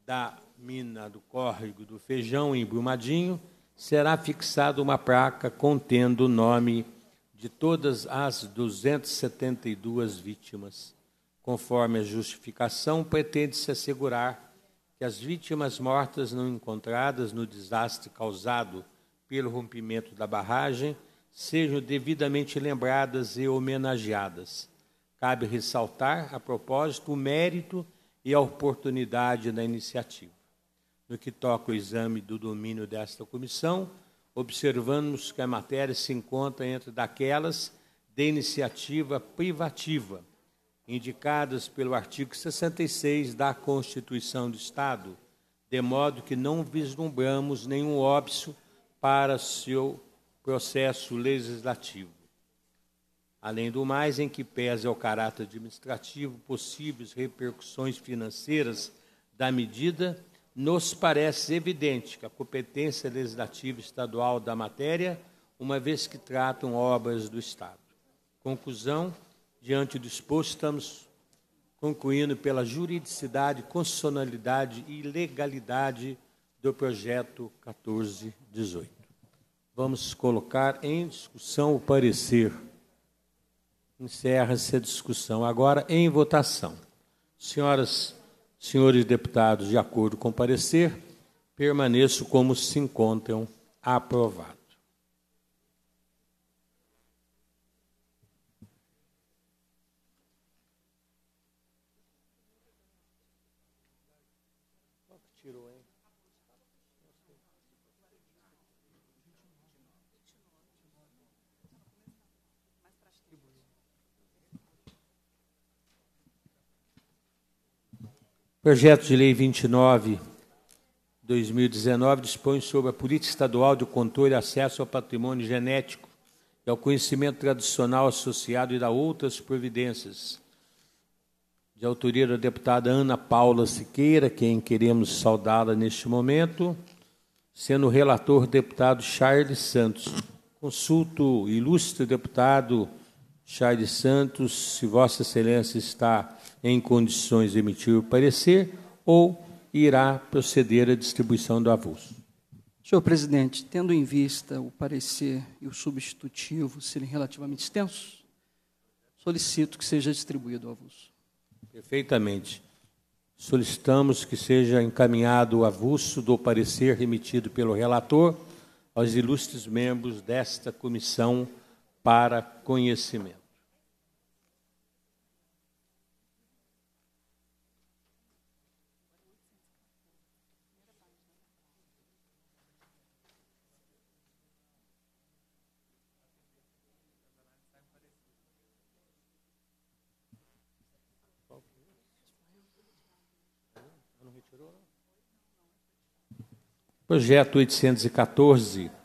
da mina do Córrego do Feijão, em Brumadinho, será fixada uma placa contendo o nome de todas as duzentas e setenta e duas vítimas. Conforme a justificação, pretende-se assegurar que as vítimas mortas não encontradas no desastre causado pelo rompimento da barragem sejam devidamente lembradas e homenageadas. Cabe ressaltar, a propósito, o mérito e a oportunidade da iniciativa. No que toca ao exame do domínio desta comissão, observamos que a matéria se encontra entre daquelas de iniciativa privativa, indicadas pelo artigo sessenta e seis da Constituição do Estado, de modo que não vislumbramos nenhum óbice para seu processo legislativo. Além do mais, em que pese ao caráter administrativo possíveis repercussões financeiras da medida, nos parece evidente que a competência legislativa estadual da matéria, uma vez que tratam obras do Estado. Conclusão, diante do exposto, estamos concluindo pela juridicidade, constitucionalidade e legalidade do projeto mil quatrocentos e dezoito. Vamos colocar em discussão o parecer. Encerra-se a discussão agora em votação. Senhoras Senhores deputados, de acordo com o parecer, permaneço como se encontram. Aprovado. Projeto de Lei vinte e nove barra dois mil e dezenove dispõe sobre a política estadual de controle e acesso ao patrimônio genético e ao conhecimento tradicional associado e dá outras providências. De autoria da deputada Ana Paula Siqueira, quem queremos saudá-la neste momento, sendo o relator deputado Charles Santos. Consulto, ilustre deputado Charles Santos, se Vossa Excelência está em condições de emitir o parecer ou irá proceder à distribuição do avulso. Senhor presidente, tendo em vista o parecer e o substitutivo serem relativamente extensos, solicito que seja distribuído o avulso. Perfeitamente. Solicitamos que seja encaminhado o avulso do parecer remetido pelo relator aos ilustres membros desta comissão para conhecimento. Projeto oitocentos e quatorze barra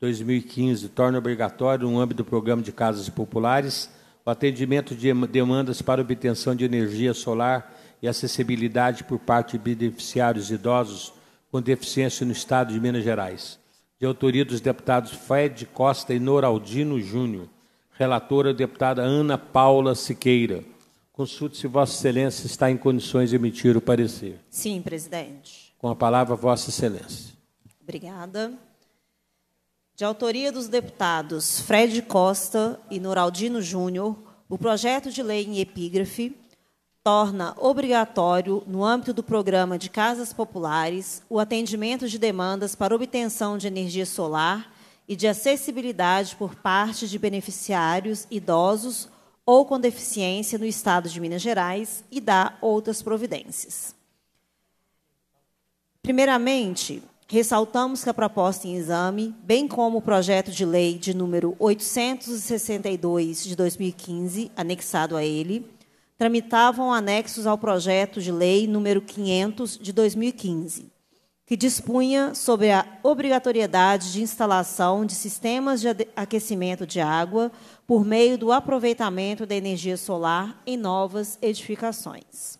dois mil e quinze torna obrigatório, no âmbito do Programa de Casas Populares, o atendimento de demandas para obtenção de energia solar e acessibilidade por parte de beneficiários idosos com deficiência no Estado de Minas Gerais. De autoria dos deputados Fred Costa e Noraldino Júnior. Relatora, a deputada Ana Paula Siqueira. Consulte se Vossa Excelência está em condições de emitir o parecer. Sim, presidente. Com a palavra, Vossa Excelência. Obrigada. De autoria dos deputados Fred Costa e Noraldino Júnior, o projeto de lei em epígrafe torna obrigatório, no âmbito do Programa de Casas Populares, o atendimento de demandas para obtenção de energia solar e de acessibilidade por parte de beneficiários idosos ou com deficiência no Estado de Minas Gerais e dá outras providências. Primeiramente, ressaltamos que a proposta em exame, bem como o projeto de lei de número oitocentos e sessenta e dois de dois mil e quinze, anexado a ele, tramitavam anexos ao projeto de lei número quinhentos de dois mil e quinze, que dispunha sobre a obrigatoriedade de instalação de sistemas de aquecimento de água por meio do aproveitamento da energia solar em novas edificações.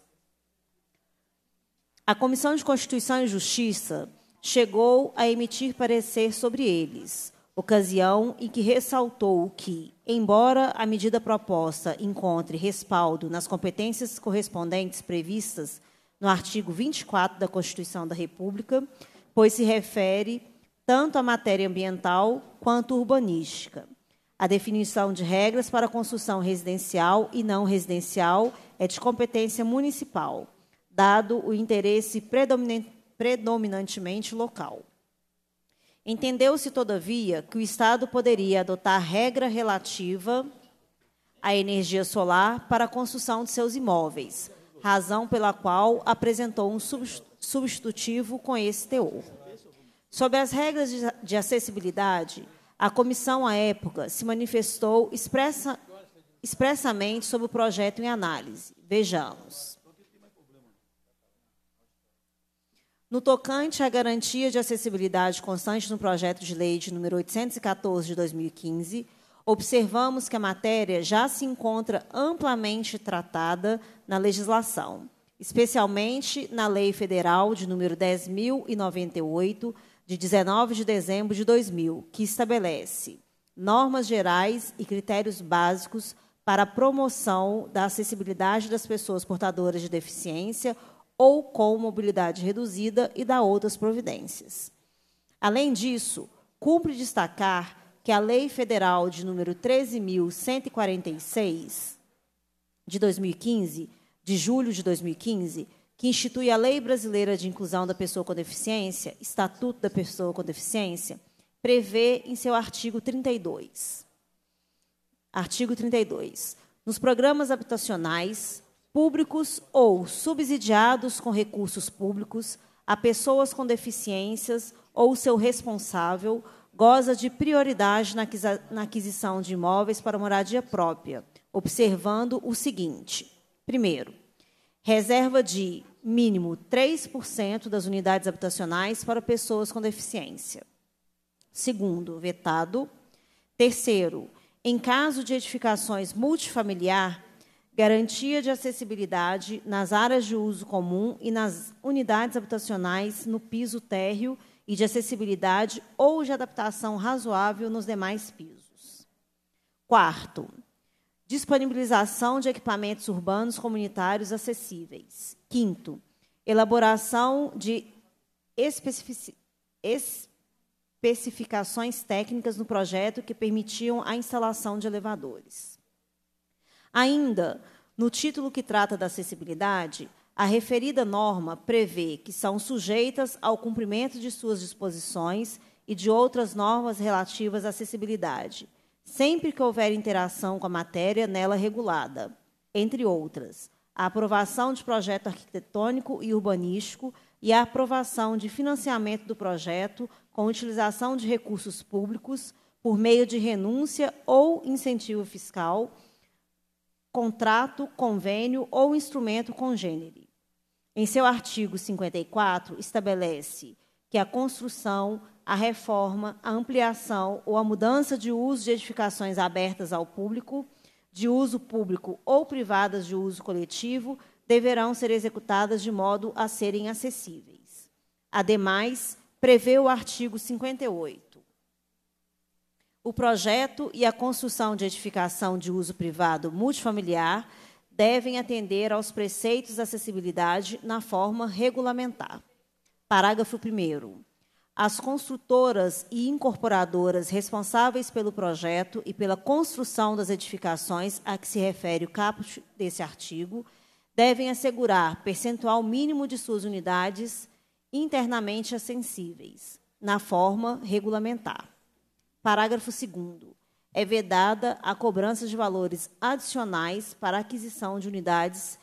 A Comissão de Constituição e Justiça chegou a emitir parecer sobre eles, ocasião em que ressaltou que, embora a medida proposta encontre respaldo nas competências correspondentes previstas no artigo vinte e quatro da Constituição da República, pois se refere tanto à matéria ambiental quanto urbanística. A definição de regras para construção residencial e não residencial é de competência municipal, dado o interesse predominante predominantemente local. Entendeu-se, todavia, que o Estado poderia adotar regra relativa à energia solar para a construção de seus imóveis, razão pela qual apresentou um substitutivo com esse teor. Sobre as regras de acessibilidade, a comissão, à época, se manifestou expressa, expressamente sobre o projeto em análise. Vejamos. No tocante à garantia de acessibilidade constante no projeto de lei de número oitocentos e catorze de dois mil e quinze, observamos que a matéria já se encontra amplamente tratada na legislação, especialmente na Lei Federal de número dez mil e noventa e oito, de dezenove de dezembro de dois mil, que estabelece normas gerais e critérios básicos para a promoção da acessibilidade das pessoas portadoras de deficiência ou com mobilidade reduzida e dá outras providências. Além disso, cumpre destacar que a Lei Federal de número treze mil cento e quarenta e seis, de dois mil e quinze, de julho de dois mil e quinze, que institui a Lei Brasileira de Inclusão da Pessoa com Deficiência, Estatuto da Pessoa com Deficiência, prevê em seu artigo trinta e dois. Artigo trinta e dois. Nos programas habitacionais públicos ou subsidiados com recursos públicos, a pessoas com deficiências ou seu responsável goza de prioridade na aquisição de imóveis para moradia própria, observando o seguinte. Primeiro, reserva de mínimo três por cento das unidades habitacionais para pessoas com deficiência. Segundo, vetado. Terceiro, em caso de edificações multifamiliar, garantia de acessibilidade nas áreas de uso comum e nas unidades habitacionais no piso térreo e de acessibilidade ou de adaptação razoável nos demais pisos. Quarto, disponibilização de equipamentos urbanos comunitários acessíveis. Quinto, elaboração de especific... especificações técnicas no projeto que permitiam a instalação de elevadores. Ainda, no título que trata da acessibilidade, a referida norma prevê que são sujeitas ao cumprimento de suas disposições e de outras normas relativas à acessibilidade, sempre que houver interação com a matéria nela regulada, entre outras, a aprovação de projeto arquitetônico e urbanístico e a aprovação de financiamento do projeto com utilização de recursos públicos por meio de renúncia ou incentivo fiscal, contrato, convênio ou instrumento congênere. Em seu artigo cinquenta e quatro, estabelece que a construção, a reforma, a ampliação ou a mudança de uso de edificações abertas ao público, de uso público ou privadas de uso coletivo, deverão ser executadas de modo a serem acessíveis. Ademais, prevê o artigo cinquenta e oito. O projeto e a construção de edificação de uso privado multifamiliar devem atender aos preceitos de acessibilidade na forma regulamentar. Parágrafo primeiro. As construtoras e incorporadoras responsáveis pelo projeto e pela construção das edificações a que se refere o caput desse artigo devem assegurar percentual mínimo de suas unidades internamente acessíveis, na forma regulamentar. Parágrafo segundo. É vedada a cobrança de valores adicionais para a aquisição de unidades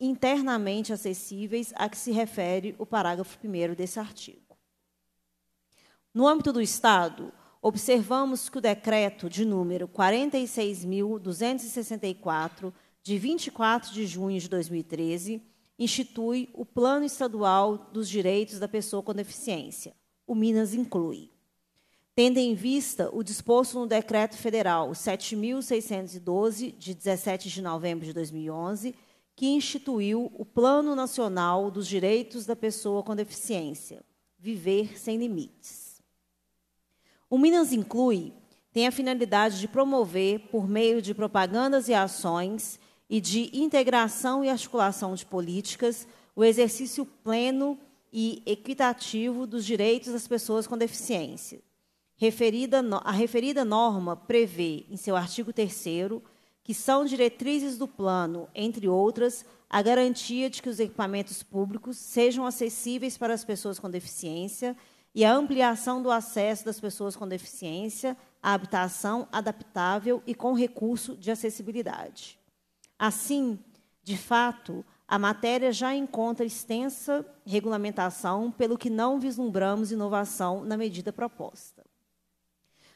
internamente acessíveis a que se refere o parágrafo primeiro desse artigo. No âmbito do Estado, observamos que o decreto de número quarenta e seis mil duzentos e sessenta e quatro, de vinte e quatro de junho de dois mil e treze, institui o Plano Estadual dos Direitos da Pessoa com Deficiência, o Minas Inclui, tendo em vista o disposto no Decreto Federal sete mil seiscentos e doze, de dezessete de novembro de dois mil e onze, que instituiu o Plano Nacional dos Direitos da Pessoa com Deficiência, Viver Sem Limites. O Minas Inclui tem a finalidade de promover, por meio de propagandas e ações, e de integração e articulação de políticas, o exercício pleno e equitativo dos direitos das pessoas com deficiência. Referida no, a referida norma prevê, em seu artigo terceiro, que são diretrizes do plano, entre outras, a garantia de que os equipamentos públicos sejam acessíveis para as pessoas com deficiência e a ampliação do acesso das pessoas com deficiência à habitação adaptável e com recurso de acessibilidade. Assim, de fato, a matéria já encontra extensa regulamentação, pelo que não vislumbramos inovação na medida proposta.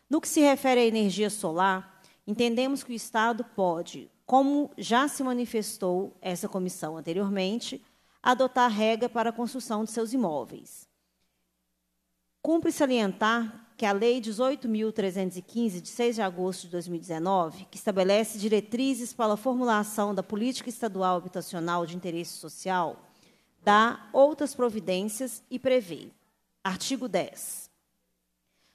No que se refere à energia solar, entendemos que o Estado pode, como já se manifestou essa comissão anteriormente, adotar regra para a construção de seus imóveis. Cumpre salientar que a Lei dezoito mil trezentos e quinze, de seis de agosto de dois mil e dezenove, que estabelece diretrizes para a formulação da política estadual habitacional de interesse social, dá outras providências e prevê. Artigo dez.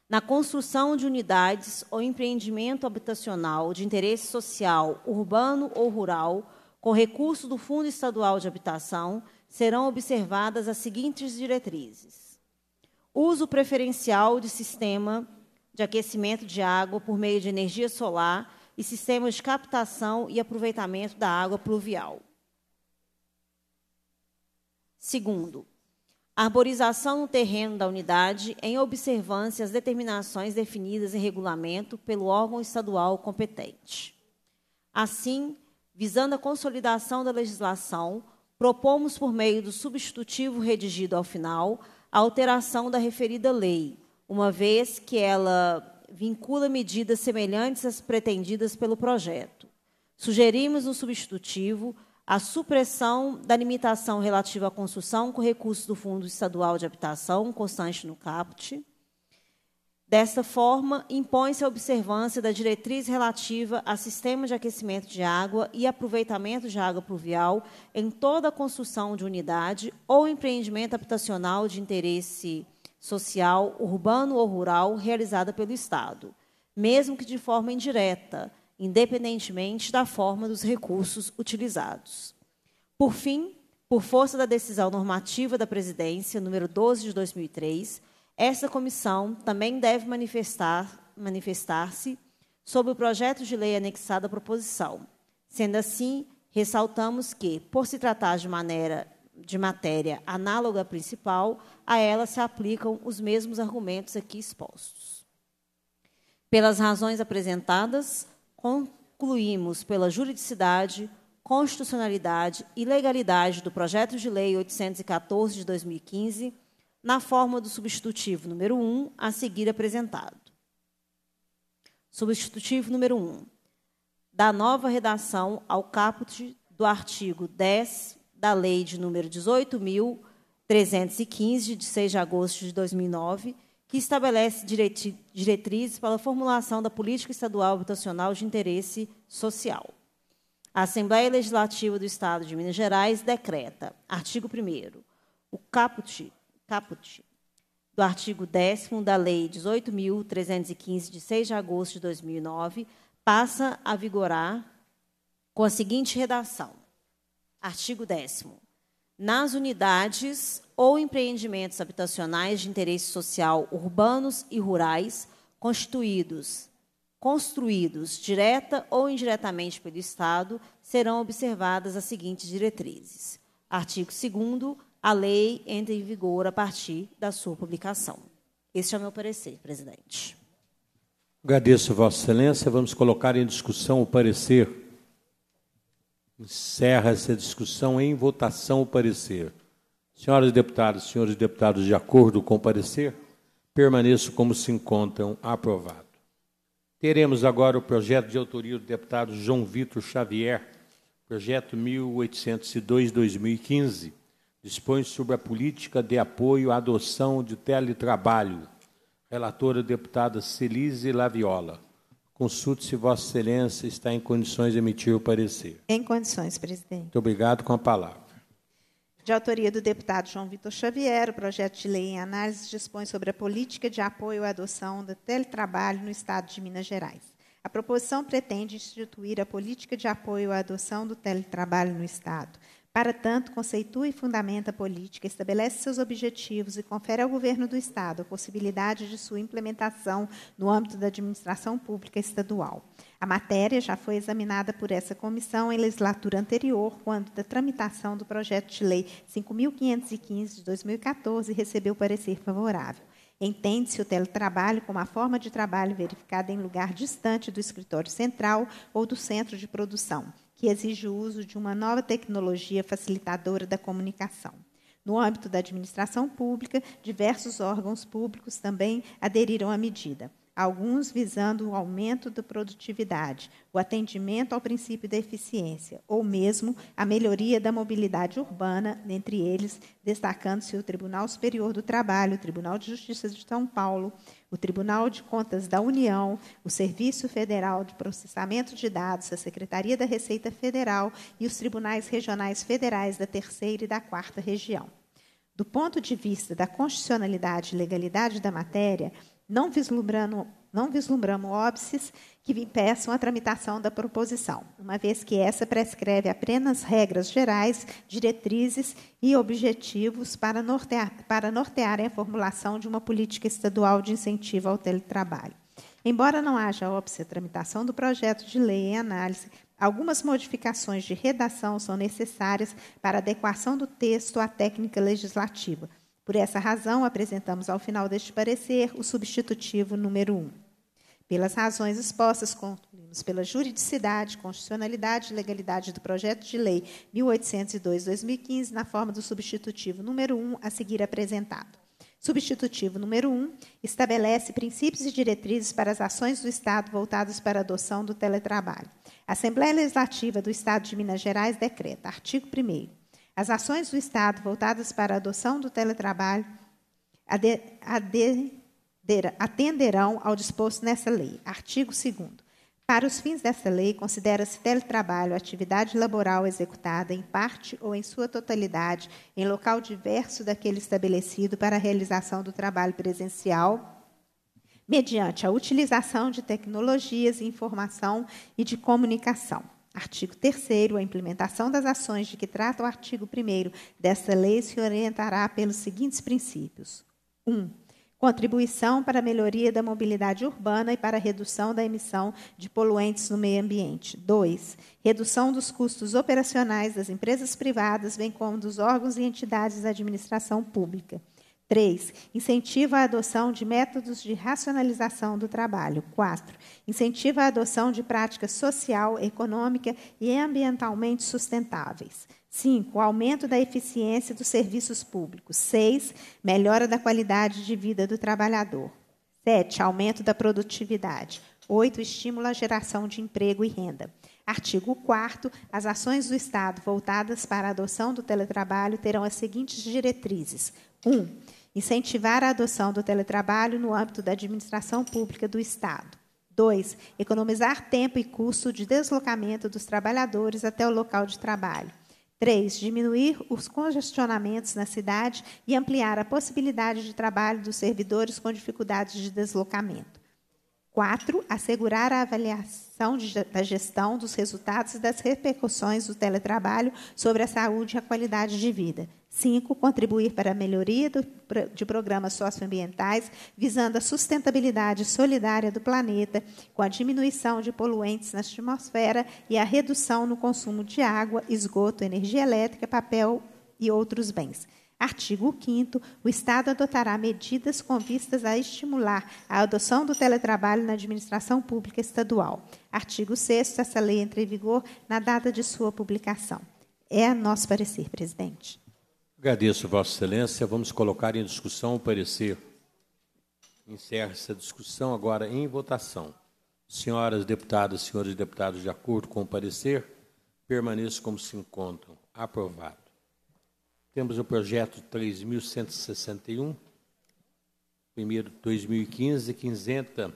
Na construção de unidades ou empreendimento habitacional de interesse social, urbano ou rural, com recurso do Fundo Estadual de Habitação, serão observadas as seguintes diretrizes. Uso preferencial de sistema de aquecimento de água por meio de energia solar e sistemas de captação e aproveitamento da água pluvial. Segundo, arborização no terreno da unidade em observância às determinações definidas em regulamento pelo órgão estadual competente. Assim, visando a consolidação da legislação, propomos por meio do substitutivo redigido ao final a alteração da referida lei, uma vez que ela vincula medidas semelhantes às pretendidas pelo projeto. Sugerimos no substitutivo a supressão da limitação relativa à construção com recursos do Fundo Estadual de Habitação, constante no caput. Desta forma, impõe-se a observância da diretriz relativa a sistema de aquecimento de água e aproveitamento de água pluvial em toda a construção de unidade ou empreendimento habitacional de interesse social, urbano ou rural, realizada pelo Estado, mesmo que de forma indireta, independentemente da forma dos recursos utilizados. Por fim, por força da decisão normativa da Presidência, número doze de dois mil e três, esta comissão também deve manifestar, manifestar-se sobre o projeto de lei anexado à proposição. Sendo assim, ressaltamos que, por se tratar de, maneira, de matéria análoga à principal, a ela se aplicam os mesmos argumentos aqui expostos. Pelas razões apresentadas, concluímos pela juridicidade, constitucionalidade e legalidade do projeto de lei oitocentos e catorze de dois mil e quinze, na forma do substitutivo número um, a seguir apresentado. Substitutivo número um, da nova redação ao caput do artigo dez da Lei de número dezoito mil trezentos e quinze, de seis de agosto de dois mil e nove, que estabelece diretrizes para a formulação da política estadual habitacional de interesse social. A Assembleia Legislativa do Estado de Minas Gerais decreta, artigo primeiro, o caput caput do artigo décimo da Lei dezoito mil trezentos e quinze, de seis de agosto de dois mil e nove, passa a vigorar com a seguinte redação. Artigo décimo. Nas unidades ou empreendimentos habitacionais de interesse social urbanos e rurais, constituídos, construídos direta ou indiretamente pelo Estado, serão observadas as seguintes diretrizes. Artigo segundo. A lei entra em vigor a partir da sua publicação. Este é o meu parecer, presidente. Agradeço, Vossa Excelência. Vamos colocar em discussão o parecer. Encerra-se a discussão em votação o parecer. Senhoras deputadas, senhores deputados, de acordo com o parecer, permaneço como se encontram, aprovado. Teremos agora o projeto de autoria do deputado João Vitor Xavier, projeto mil oitocentos e dois barra dois mil e quinze, dispõe sobre a política de apoio à adoção de teletrabalho. Relatora deputada Celise Laviola. Consulte-se, Vossa Excelência, está em condições de emitir o parecer. Em condições, presidente. Muito obrigado. Com a palavra. De autoria do deputado João Vitor Xavier, o projeto de lei em análise dispõe sobre a política de apoio à adoção do teletrabalho no Estado de Minas Gerais. A proposição pretende instituir a política de apoio à adoção do teletrabalho no Estado. Para tanto, conceitua e fundamenta a política, estabelece seus objetivos e confere ao governo do Estado a possibilidade de sua implementação no âmbito da administração pública estadual. A matéria já foi examinada por essa comissão em legislatura anterior, quando da tramitação do projeto de lei cinco mil quinhentos e quinze de dois mil e quatorze recebeu parecer favorável. Entende-se o teletrabalho como a forma de trabalho verificada em lugar distante do escritório central ou do centro de produção, que exige o uso de uma nova tecnologia facilitadora da comunicação. No âmbito da administração pública, diversos órgãos públicos também aderiram à medida, alguns visando o aumento da produtividade, o atendimento ao princípio da eficiência, ou mesmo a melhoria da mobilidade urbana, entre eles destacando-se o Tribunal Superior do Trabalho, o Tribunal de Justiça de São Paulo, o Tribunal de Contas da União, o Serviço Federal de Processamento de Dados, a Secretaria da Receita Federal e os Tribunais Regionais Federais da Terceira e da Quarta Região. Do ponto de vista da constitucionalidade e legalidade da matéria, não vislumbrando, não vislumbramos óbices que impeçam a tramitação da proposição, uma vez que essa prescreve apenas regras gerais, diretrizes e objetivos para nortear, para nortear a formulação de uma política estadual de incentivo ao teletrabalho. Embora não haja óbice à tramitação do projeto de lei em análise, algumas modificações de redação são necessárias para adequação do texto à técnica legislativa. Por essa razão, apresentamos ao final deste parecer o substitutivo número um. Pelas razões expostas, concluímos pela juridicidade, constitucionalidade e legalidade do projeto de lei mil oitocentos e dois barra dois mil e quinze, na forma do substitutivo número um, a seguir apresentado. substitutivo número um, estabelece princípios e diretrizes para as ações do Estado voltadas para a adoção do teletrabalho. A Assembleia Legislativa do Estado de Minas Gerais decreta, artigo primeiro, as ações do Estado voltadas para a adoção do teletrabalho ade, ade, atenderão ao disposto nessa lei. Artigo segundo. Para os fins desta lei, considera-se teletrabalho atividade laboral executada em parte ou em sua totalidade em local diverso daquele estabelecido para a realização do trabalho presencial, mediante a utilização de tecnologias, informação e de comunicação. Artigo terceiro. A implementação das ações de que trata o artigo primeiro desta lei se orientará pelos seguintes princípios. um. Um, contribuição para a melhoria da mobilidade urbana e para a redução da emissão de poluentes no meio ambiente. dois. Redução dos custos operacionais das empresas privadas, bem como dos órgãos e entidades da administração pública. três. Incentiva a adoção de métodos de racionalização do trabalho. quatro. Incentiva a adoção de práticas social, econômica e ambientalmente sustentáveis. cinco. Aumento da eficiência dos serviços públicos. seis. Melhora da qualidade de vida do trabalhador. sete. Aumento da produtividade. oito. Estímulo à geração de emprego e renda. Artigo quarto. As ações do Estado voltadas para a adoção do teletrabalho terão as seguintes diretrizes. um. Incentivar a adoção do teletrabalho no âmbito da administração pública do Estado. dois. Economizar tempo e custo de deslocamento dos trabalhadores até o local de trabalho. três. Diminuir os congestionamentos na cidade e ampliar a possibilidade de trabalho dos servidores com dificuldades de deslocamento. quatro. Assegurar a avaliação de, da gestão dos resultados e das repercussões do teletrabalho sobre a saúde e a qualidade de vida. cinco. Contribuir para a melhoria do, de programas socioambientais, visando a sustentabilidade solidária do planeta, com a diminuição de poluentes na atmosfera e a redução no consumo de água, esgoto, energia elétrica, papel e outros bens. Artigo quinto. O Estado adotará medidas com vistas a estimular a adoção do teletrabalho na administração pública estadual. Artigo sexto. Essa lei entra em vigor na data de sua publicação. É a nosso parecer, presidente. Agradeço, Vossa Excelência. Vamos colocar em discussão o parecer. Encerra-se a discussão agora em votação. Senhoras deputadas, senhores deputados, de acordo com o parecer, permaneçam como se encontram. Aprovado. Temos o projeto três mil cento e sessenta e um, primeiro dois mil e quinze, que isenta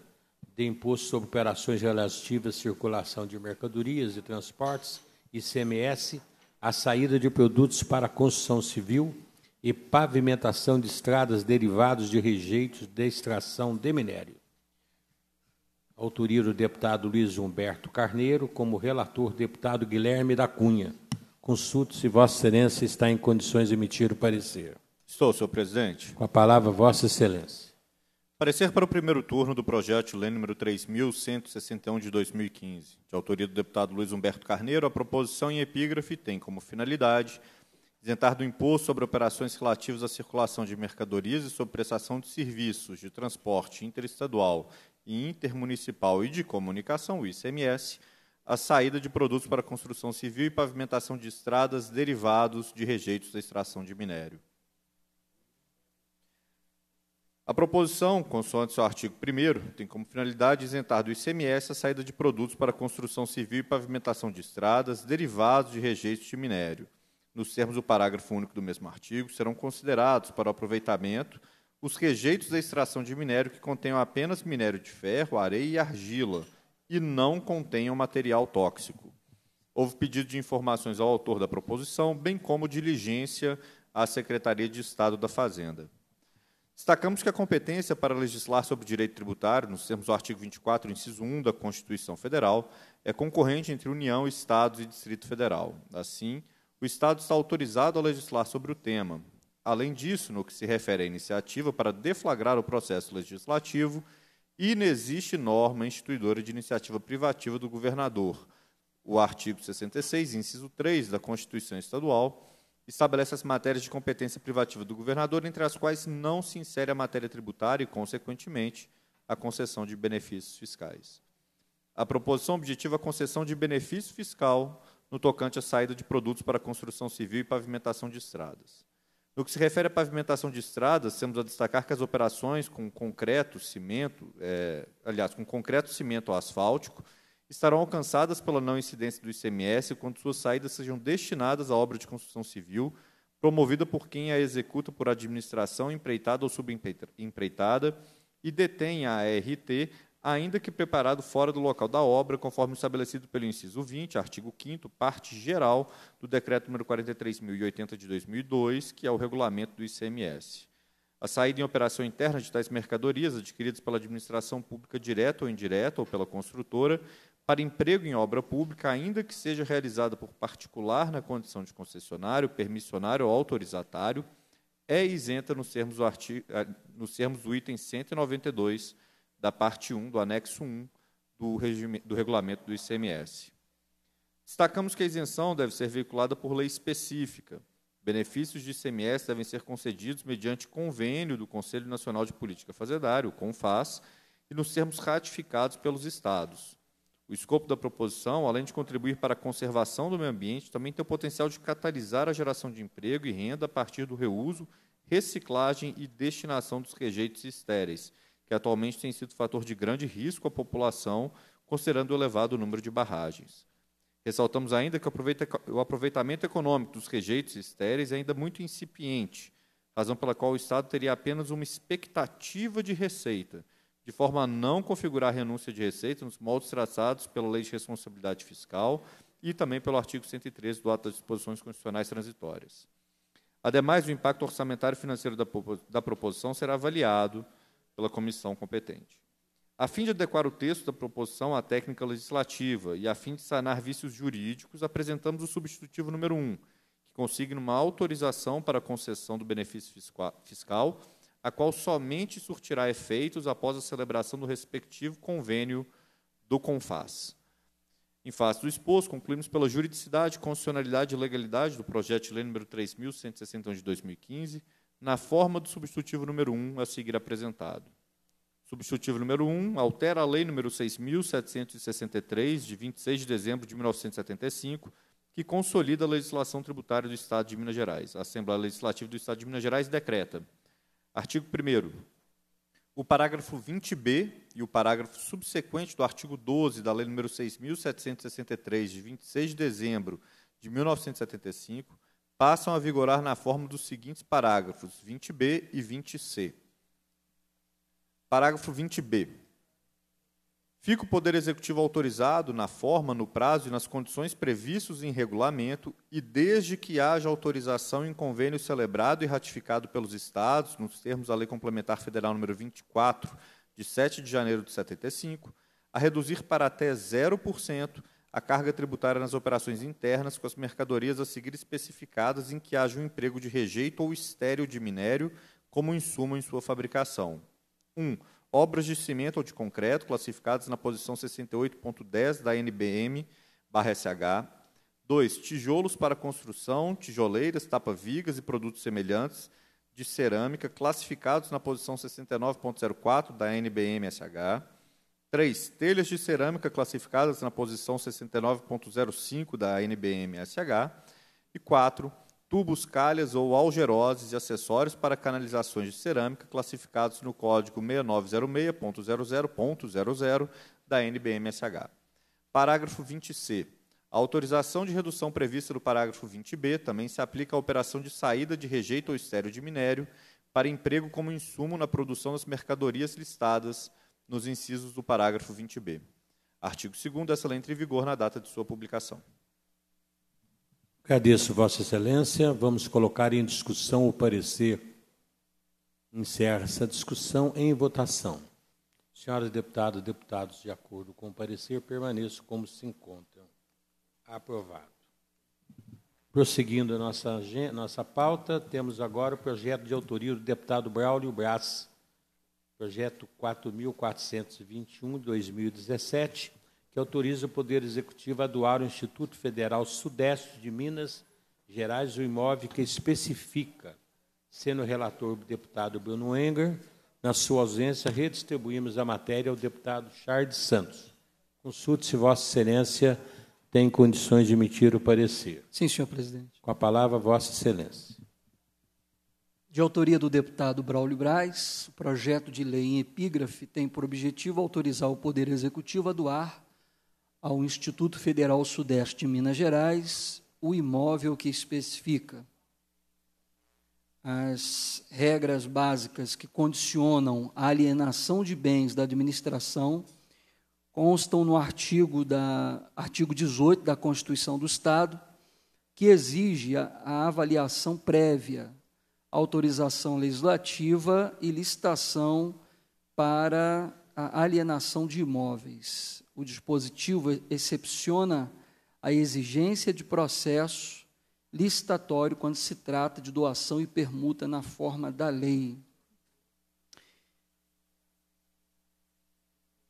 de imposto sobre operações relativas à circulação de mercadorias e transportes, I C M S, a saída de produtos para a construção civil e pavimentação de estradas derivados de rejeitos de extração de minério. Autoria do deputado Luiz Humberto Carneiro, como relator deputado Guilherme da Cunha. Consulto se Vossa Excelência está em condições de emitir o parecer. Estou, senhor presidente. Com a palavra, Vossa Excelência. Parecer para o primeiro turno do projeto de lei número três mil cento e sessenta e um de dois mil e quinze, de autoria do deputado Luiz Humberto Carneiro, a proposição em epígrafe tem como finalidade isentar do imposto sobre operações relativas à circulação de mercadorias e sobre prestação de serviços de transporte interestadual e intermunicipal e de comunicação, o I C M S, a saída de produtos para construção civil e pavimentação de estradas derivados de rejeitos da extração de minério. A proposição, consoante seu artigo primeiro, tem como finalidade isentar do I C M S a saída de produtos para construção civil e pavimentação de estradas derivados de rejeitos de minério. Nos termos do parágrafo único do mesmo artigo, serão considerados para o aproveitamento os rejeitos da extração de minério que contenham apenas minério de ferro, areia e argila e não contenham material tóxico. Houve pedido de informações ao autor da proposição, bem como diligência à Secretaria de Estado da Fazenda. Destacamos que a competência para legislar sobre direito tributário, nos termos do artigo vinte e quatro, inciso um da Constituição Federal, é concorrente entre União, Estados e Distrito Federal. Assim, o Estado está autorizado a legislar sobre o tema. Além disso, no que se refere à iniciativa para deflagrar o processo legislativo, inexiste norma instituidora de iniciativa privativa do governador. O artigo sessenta e seis, inciso três da Constituição Estadual, estabelece as matérias de competência privativa do governador, entre as quais não se insere a matéria tributária e, consequentemente, a concessão de benefícios fiscais. A proposição objetiva a concessão de benefício fiscal no tocante à saída de produtos para construção civil e pavimentação de estradas. No que se refere à pavimentação de estradas, temos a destacar que as operações com concreto, cimento, é, aliás, com concreto, cimento asfáltico, estarão alcançadas pela não incidência do I C M S quando suas saídas sejam destinadas à obra de construção civil, promovida por quem a executa por administração empreitada ou subempreitada e detém a A R T, ainda que preparado fora do local da obra, conforme estabelecido pelo inciso vinte, artigo quinto, parte geral do decreto número quarenta e três mil e oitenta de dois mil e dois, que é o regulamento do I C M S. A saída em operação interna de tais mercadorias adquiridas pela administração pública direta ou indireta ou pela construtora para emprego em obra pública, ainda que seja realizada por particular na condição de concessionário, permissionário ou autorizatário, é isenta nos termos do, artigo, nos termos do item cento e noventa e dois da parte um do anexo um do, regime, do regulamento do I C M S. Destacamos que a isenção deve ser veiculada por lei específica. Benefícios de I C M S devem ser concedidos mediante convênio do Conselho Nacional de Política Fazendária, o CONFAS, e nos termos ratificados pelos Estados. O escopo da proposição, além de contribuir para a conservação do meio ambiente, também tem o potencial de catalisar a geração de emprego e renda a partir do reuso, reciclagem e destinação dos rejeitos estéreis, que atualmente tem sido fator de grande risco à população, considerando o elevado número de barragens. Ressaltamos ainda que o aproveitamento econômico dos rejeitos estéreis é ainda muito incipiente, razão pela qual o Estado teria apenas uma expectativa de receita, de forma a não configurar a renúncia de receita nos moldes traçados pela Lei de Responsabilidade Fiscal e também pelo artigo cento e treze do Ato das Disposições Constitucionais Transitórias. Ademais, o impacto orçamentário e financeiro da, da proposição será avaliado pela comissão competente. A fim de adequar o texto da proposição à técnica legislativa e a fim de sanar vícios jurídicos, apresentamos o substitutivo número um, que consigna uma autorização para a concessão do benefício fiscal, a qual somente surtirá efeitos após a celebração do respectivo convênio do CONFAS. Em face do exposto, concluímos pela juridicidade, constitucionalidade e legalidade do projeto de lei número três mil cento e sessenta e um de dois mil e quinze, na forma do substitutivo número um a seguir apresentado. Substitutivo número um altera a lei número seis mil setecentos e sessenta e três, de vinte e seis de dezembro de mil novecentos e setenta e cinco, que consolida a legislação tributária do Estado de Minas Gerais. A Assembleia Legislativa do Estado de Minas Gerais decreta. Artigo primeiro. O parágrafo vinte B e o parágrafo subsequente do artigo doze da Lei nº seis mil setecentos e sessenta e três, de vinte e seis de dezembro de mil novecentos e setenta e cinco, passam a vigorar na forma dos seguintes parágrafos vinte B e vinte C. Parágrafo vinte B. Fica o Poder Executivo autorizado na forma, no prazo e nas condições previstos em regulamento e desde que haja autorização em convênio celebrado e ratificado pelos Estados, nos termos da Lei Complementar Federal nº vinte e quatro, de sete de janeiro de setenta e cinco, a reduzir para até zero por cento a carga tributária nas operações internas com as mercadorias a seguir especificadas em que haja um emprego de rejeito ou estéril de minério como insumo em sua fabricação. um. Um, obras de cimento ou de concreto classificadas na posição sessenta e oito ponto dez da N B M barra S H. dois. Tijolos para construção, tijoleiras, tapa-vigas e produtos semelhantes de cerâmica classificados na posição sessenta e nove ponto zero quatro da N B M S H. três. Telhas de cerâmica classificadas na posição sessenta e nove ponto zero cinco da N B M S H. E quatro. Tubos, calhas ou algerozes e acessórios para canalizações de cerâmica classificados no código seis nove zero seis ponto zero zero ponto zero zero da N B M S H. Parágrafo vinte C. A autorização de redução prevista no parágrafo vinte B também se aplica à operação de saída de rejeito ou estéreo de minério para emprego como insumo na produção das mercadorias listadas nos incisos do parágrafo vinte B. Artigo segundo. Essa lei entra em vigor na data de sua publicação. Agradeço, Vossa Excelência. Vamos colocar em discussão o parecer. Encerra essa discussão em votação. Senhoras deputadas e deputados, de acordo com o parecer, permaneçam como se encontram. Aprovado. Prosseguindo a nossa, nossa pauta, temos agora o projeto de autoria do deputado Bráulio Braz, projeto quatro mil quatrocentos e vinte e um, de dois mil e dezessete, que autoriza o Poder Executivo a doar ao Instituto Federal Sudeste de Minas Gerais o imóvel que especifica, sendo o relator o deputado Bruno Enger. Na sua ausência, redistribuímos a matéria ao deputado Charles Santos. Consulte-se, Vossa Excelência tem condições de emitir o parecer. Sim, senhor presidente. Com a palavra, Vossa Excelência. de autoria do deputado Bráulio Braz, o projeto de lei em epígrafe tem por objetivo autorizar o Poder Executivo a doar ao Instituto Federal Sudeste de Minas Gerais o imóvel que especifica as regras básicas que condicionam a alienação de bens da administração constam no artigo, da, artigo dezoito da Constituição do Estado, que exige a, a avaliação prévia, autorização legislativa e licitação para a alienação de imóveis. O dispositivo excepciona a exigência de processo licitatório quando se trata de doação e permuta na forma da lei.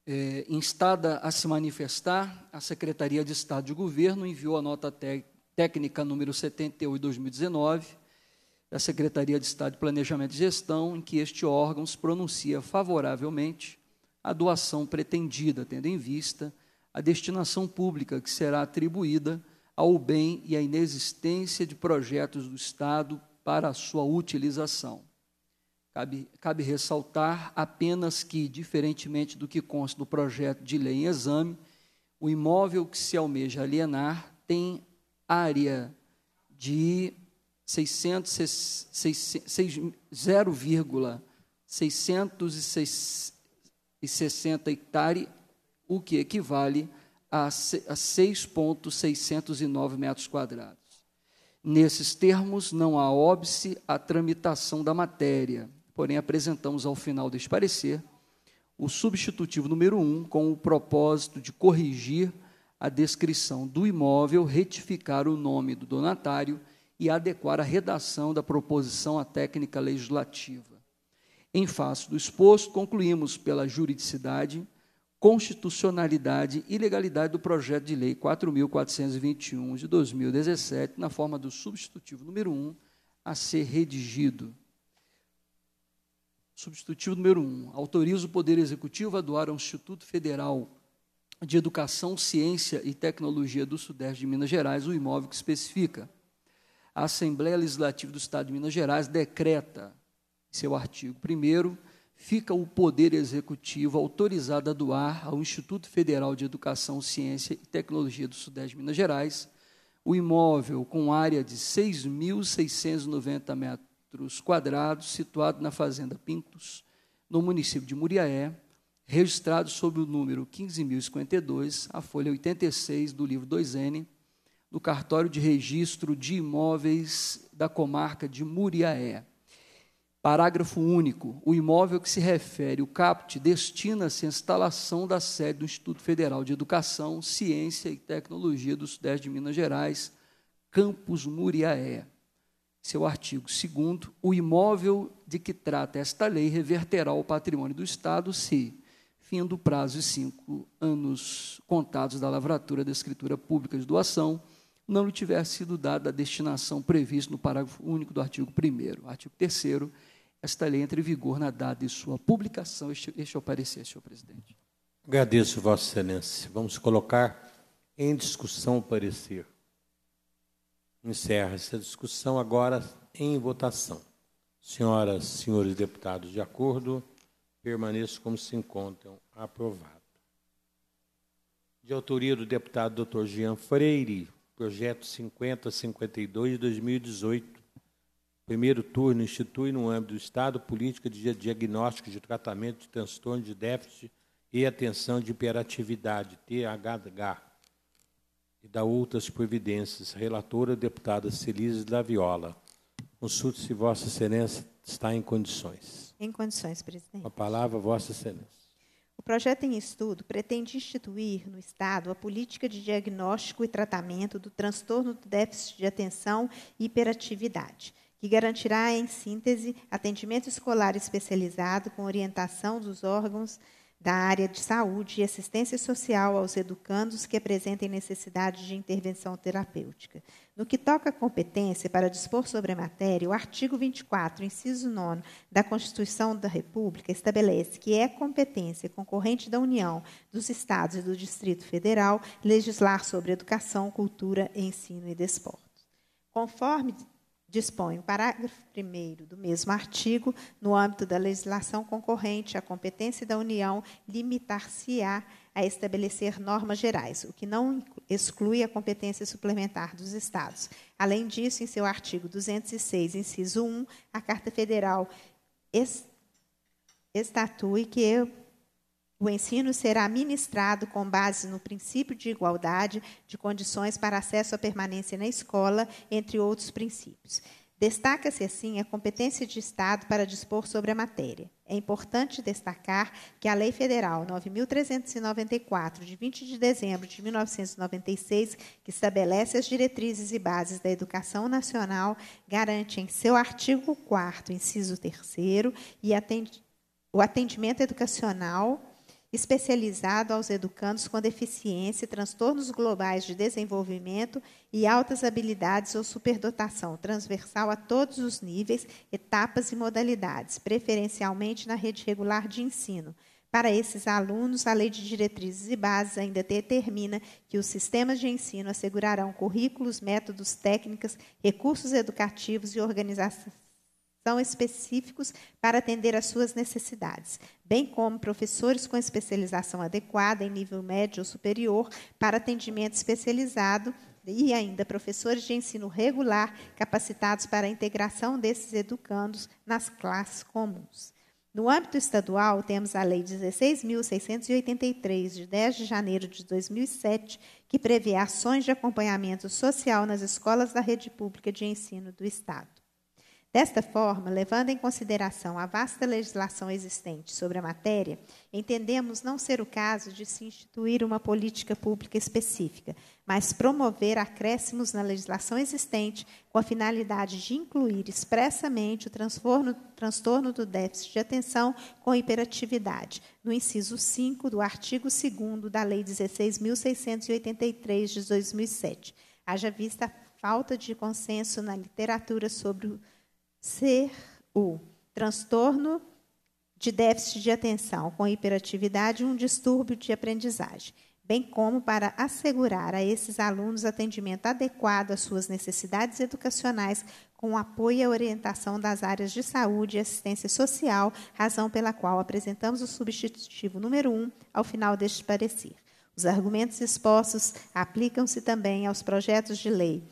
É, instada a se manifestar, a Secretaria de Estado de Governo enviou a nota técnica número setenta e oito barra dois mil e dezenove da Secretaria de Estado de Planejamento e Gestão, em que este órgão se pronuncia favoravelmente à doação pretendida, tendo em vista a destinação pública que será atribuída ao bem e à inexistência de projetos do Estado para a sua utilização. Cabe, cabe ressaltar apenas que, diferentemente do que consta do projeto de lei em exame, o imóvel que se almeja alienar tem área de zero vírgula seiscentos e sessenta hectare, o que equivale a seis vírgula seiscentos e nove metros quadrados. Nesses termos, não há óbice à tramitação da matéria. Porém, apresentamos ao final deste parecer o substitutivo número um, com o propósito de corrigir a descrição do imóvel, retificar o nome do donatário e adequar a redação da proposição à técnica legislativa. Em face do exposto, concluímos pela juridicidade, constitucionalidade e legalidade do projeto de lei quatro mil quatrocentos e vinte e um de dois mil e dezessete, na forma do substitutivo número um a ser redigido. Substitutivo número um. Autoriza o Poder Executivo a doar ao Instituto Federal de Educação, Ciência e Tecnologia do Sudeste de Minas Gerais o imóvel que especifica. A Assembleia Legislativa do Estado de Minas Gerais decreta, em seu artigo primeiro, fica o Poder Executivo autorizado a doar ao Instituto Federal de Educação, Ciência e Tecnologia do Sudeste de Minas Gerais o imóvel com área de seis mil seiscentos e noventa metros quadrados, situado na Fazenda Pintos, no município de Muriaé, registrado sob o número quinze mil e cinquenta e dois, a folha oitenta e seis do livro dois N, no cartório de registro de imóveis da comarca de Muriaé. Parágrafo único. O imóvel que se refere o caput destina-se à instalação da sede do Instituto Federal de Educação, Ciência e Tecnologia do Sudeste de Minas Gerais, Campus Muriaé. Seu artigo segundo, o imóvel de que trata esta lei reverterá ao patrimônio do Estado se, findo o prazo de cinco anos contados da lavratura da escritura pública de doação, não lhe tiver sido dada a destinação prevista no parágrafo único do artigo primeiro. Artigo terceiro, esta lei entra em vigor na data de sua publicação. Este, este é o parecer, senhor presidente. Agradeço, Vossa Excelência. Vamos colocar em discussão o parecer. Encerra essa discussão agora em votação. Senhoras e senhores deputados, de acordo, permaneçam como se encontram. Aprovado. De autoria do deputado doutor Jean Freire, projeto cinquenta cinquenta e dois de dois mil e dezoito. Primeiro turno, institui no âmbito do Estado política de diagnóstico de tratamento de transtorno de déficit e atenção de hiperatividade, T H H. E da outras providências, relatora deputada Celise Laviola. Consulte se Vossa Excelência está em condições. Em condições, presidente. A palavra, Vossa Excelência. O projeto em estudo pretende instituir no Estado a política de diagnóstico e tratamento do transtorno do déficit de atenção e hiperatividade, que garantirá, em síntese, atendimento escolar especializado com orientação dos órgãos da área de saúde e assistência social aos educandos que apresentem necessidade de intervenção terapêutica. No que toca à competência para dispor sobre a matéria, o artigo vinte e quatro, inciso nono da Constituição da República estabelece que é competência concorrente da União, dos Estados e do Distrito Federal legislar sobre educação, cultura, ensino e desportos. Conforme Dispõe o parágrafo primeiro do mesmo artigo, no âmbito da legislação concorrente, a competência da União limitar-se-á a estabelecer normas gerais, o que não exclui a competência suplementar dos Estados. Além disso, em seu artigo duzentos e seis, inciso um, a Carta Federal estatui que o ensino será ministrado com base no princípio de igualdade de condições para acesso à permanência na escola, entre outros princípios. Destaca-se, assim, a competência de Estado para dispor sobre a matéria. É importante destacar que a Lei Federal nove mil trezentos e noventa e quatro, de vinte de dezembro de mil novecentos e noventa e seis, que estabelece as diretrizes e bases da educação nacional, garante em seu artigo quarto, inciso terceiro, e atende, o atendimento educacional especializado aos educandos com deficiência, transtornos globais de desenvolvimento e altas habilidades ou superdotação, transversal a todos os níveis, etapas e modalidades, preferencialmente na rede regular de ensino. Para esses alunos, a Lei de Diretrizes e Bases ainda determina que os sistemas de ensino assegurarão currículos, métodos, técnicas, recursos educativos e organização específicos para atender às suas necessidades, bem como professores com especialização adequada em nível médio ou superior para atendimento especializado e ainda professores de ensino regular capacitados para a integração desses educandos nas classes comuns. No âmbito estadual, temos a Lei dezesseis mil seiscentos e oitenta e três, de dez de janeiro de dois mil e sete, que prevê ações de acompanhamento social nas escolas da rede pública de ensino do Estado. Desta forma, levando em consideração a vasta legislação existente sobre a matéria, entendemos não ser o caso de se instituir uma política pública específica, mas promover acréscimos na legislação existente com a finalidade de incluir expressamente o transtorno, transtorno do déficit de atenção com hiperatividade, no inciso cinco do artigo segundo da Lei dezesseis mil seiscentos e oitenta e três, de dois mil e sete, haja vista a falta de consenso na literatura sobre o ser o transtorno de déficit de atenção com hiperatividade e um distúrbio de aprendizagem, bem como para assegurar a esses alunos atendimento adequado às suas necessidades educacionais com apoio e orientação das áreas de saúde e assistência social, razão pela qual apresentamos o substitutivo número um ao final deste parecer. Os argumentos expostos aplicam-se também aos projetos de lei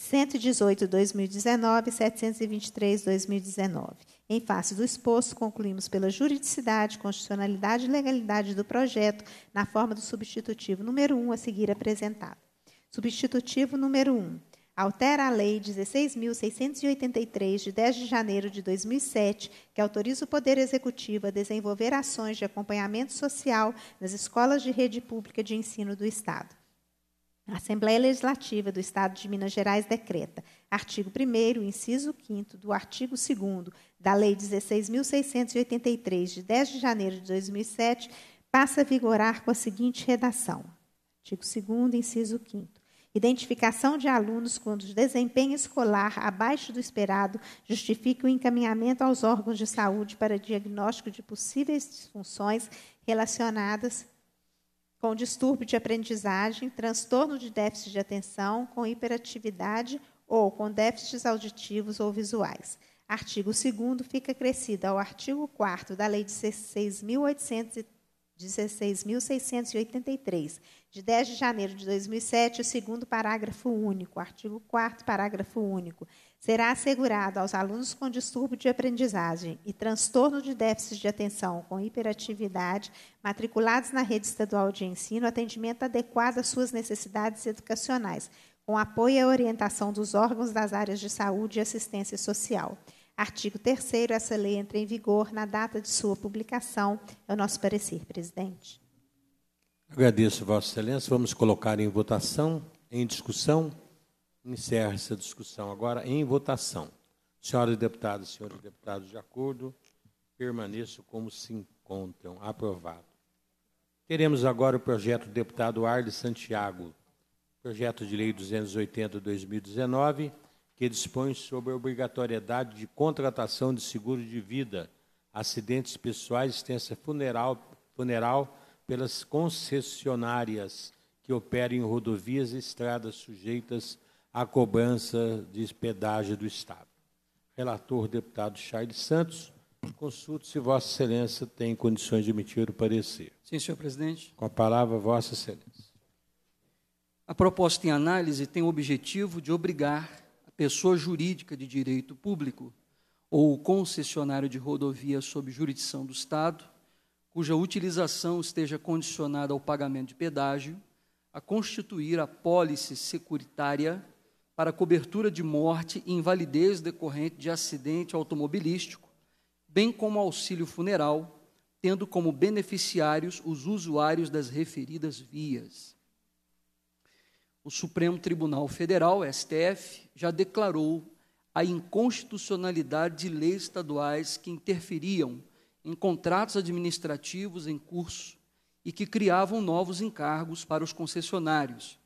cento e dezoito barra dois mil e dezenove, setecentos e vinte e três barra dois mil e dezenove. Em face do exposto, concluímos pela juridicidade, constitucionalidade e legalidade do projeto na forma do substitutivo número um a seguir apresentado. Substitutivo número um. Altera a Lei dezesseis mil seiscentos e oitenta e três, de dez de janeiro de dois mil e sete, que autoriza o Poder Executivo a desenvolver ações de acompanhamento social nas escolas de rede pública de ensino do Estado. A Assembleia Legislativa do Estado de Minas Gerais decreta, artigo primeiro, inciso quinto, do artigo segundo da Lei dezesseis mil seiscentos e oitenta e três, de dez de janeiro de dois mil e sete, passa a vigorar com a seguinte redação. Artigo segundo, inciso quinto. Identificação de alunos cujo desempenho escolar abaixo do esperado justifica o encaminhamento aos órgãos de saúde para diagnóstico de possíveis disfunções relacionadas com distúrbio de aprendizagem, transtorno de déficit de atenção, com hiperatividade ou com déficits auditivos ou visuais. Artigo segundo fica acrescido ao artigo quarto da Lei dezesseis mil seiscentos e oitenta e três, de dez de janeiro de dois mil e sete, o segundo parágrafo único, artigo quarto, parágrafo único. Será assegurado aos alunos com distúrbio de aprendizagem e transtorno de déficit de atenção com hiperatividade, matriculados na rede estadual de ensino, atendimento adequado às suas necessidades educacionais, com apoio e orientação dos órgãos das áreas de saúde e assistência social. Artigo terceiro, essa lei entra em vigor na data de sua publicação. É o nosso parecer, presidente. Agradeço, Vossa Excelência. Vamos colocar em votação, em discussão. Encerra-se a discussão agora em votação. Senhoras deputadas, senhores deputados, de acordo, permaneçam como se encontram. Aprovado. Teremos agora o projeto do deputado Arles Santiago, projeto de lei duzentos e oitenta barra dois mil e dezenove, que dispõe sobre a obrigatoriedade de contratação de seguro de vida, acidentes pessoais, assistência funeral, funeral pelas concessionárias que operem em rodovias e estradas sujeitas a cobrança de pedágio do Estado. Relator, deputado Charles Santos. Consulto se Vossa Excelência tem condições de emitir o parecer. Sim, senhor presidente. Com a palavra, Vossa Excelência. A proposta em análise tem o objetivo de obrigar a pessoa jurídica de direito público ou o concessionário de rodovia sob jurisdição do Estado, cuja utilização esteja condicionada ao pagamento de pedágio, a constituir a pólice securitária para cobertura de morte e invalidez decorrente de acidente automobilístico, bem como auxílio funeral, tendo como beneficiários os usuários das referidas vias. O Supremo Tribunal Federal, S T F, já declarou a inconstitucionalidade de leis estaduais que interferiam em contratos administrativos em curso e que criavam novos encargos para os concessionários,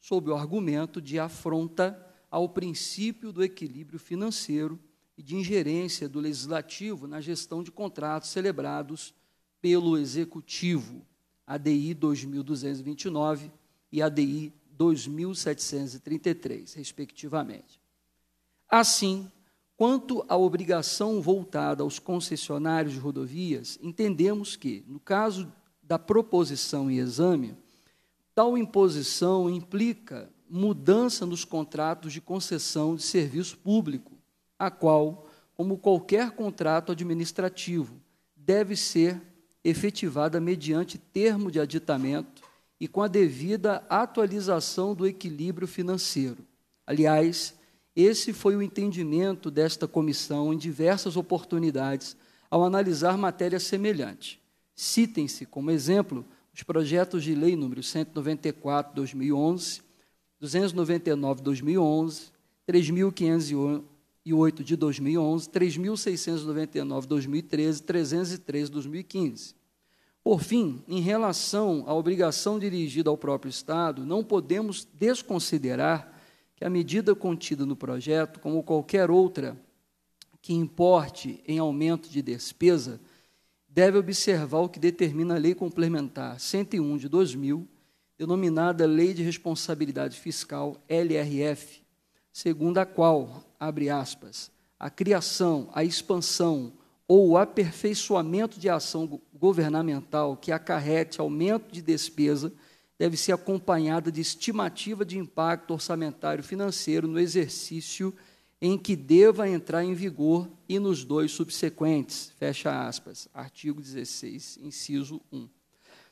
sob o argumento de afronta ao princípio do equilíbrio financeiro e de ingerência do Legislativo na gestão de contratos celebrados pelo Executivo, A D I dois mil duzentos e vinte e nove e A D I dois mil setecentos e trinta e três, respectivamente. Assim, quanto à obrigação voltada aos concessionários de rodovias, entendemos que, no caso da proposição em exame, tal imposição implica mudança nos contratos de concessão de serviço público, a qual, como qualquer contrato administrativo, deve ser efetivada mediante termo de aditamento e com a devida atualização do equilíbrio financeiro. Aliás, esse foi o entendimento desta comissão em diversas oportunidades ao analisar matéria semelhante. Citem-se, como exemplo, os projetos de lei número cento e noventa e quatro de dois mil e onze, duzentos e noventa e nove de dois mil e onze, três mil quinhentos e oito de dois mil e onze, três mil seiscentos e noventa e nove de dois mil e treze, trezentos e três de dois mil e quinze. Por fim, em relação à obrigação dirigida ao próprio Estado, não podemos desconsiderar que a medida contida no projeto, como qualquer outra que importe em aumento de despesa, deve observar o que determina a Lei Complementar cento e um de dois mil, denominada Lei de Responsabilidade Fiscal, L R F, segundo a qual, abre aspas, a criação, a expansão ou o aperfeiçoamento de ação governamental que acarrete aumento de despesa deve ser acompanhada de estimativa de impacto orçamentário financeiro no exercício em que deva entrar em vigor e nos dois subsequentes, fecha aspas, artigo dezesseis, inciso um.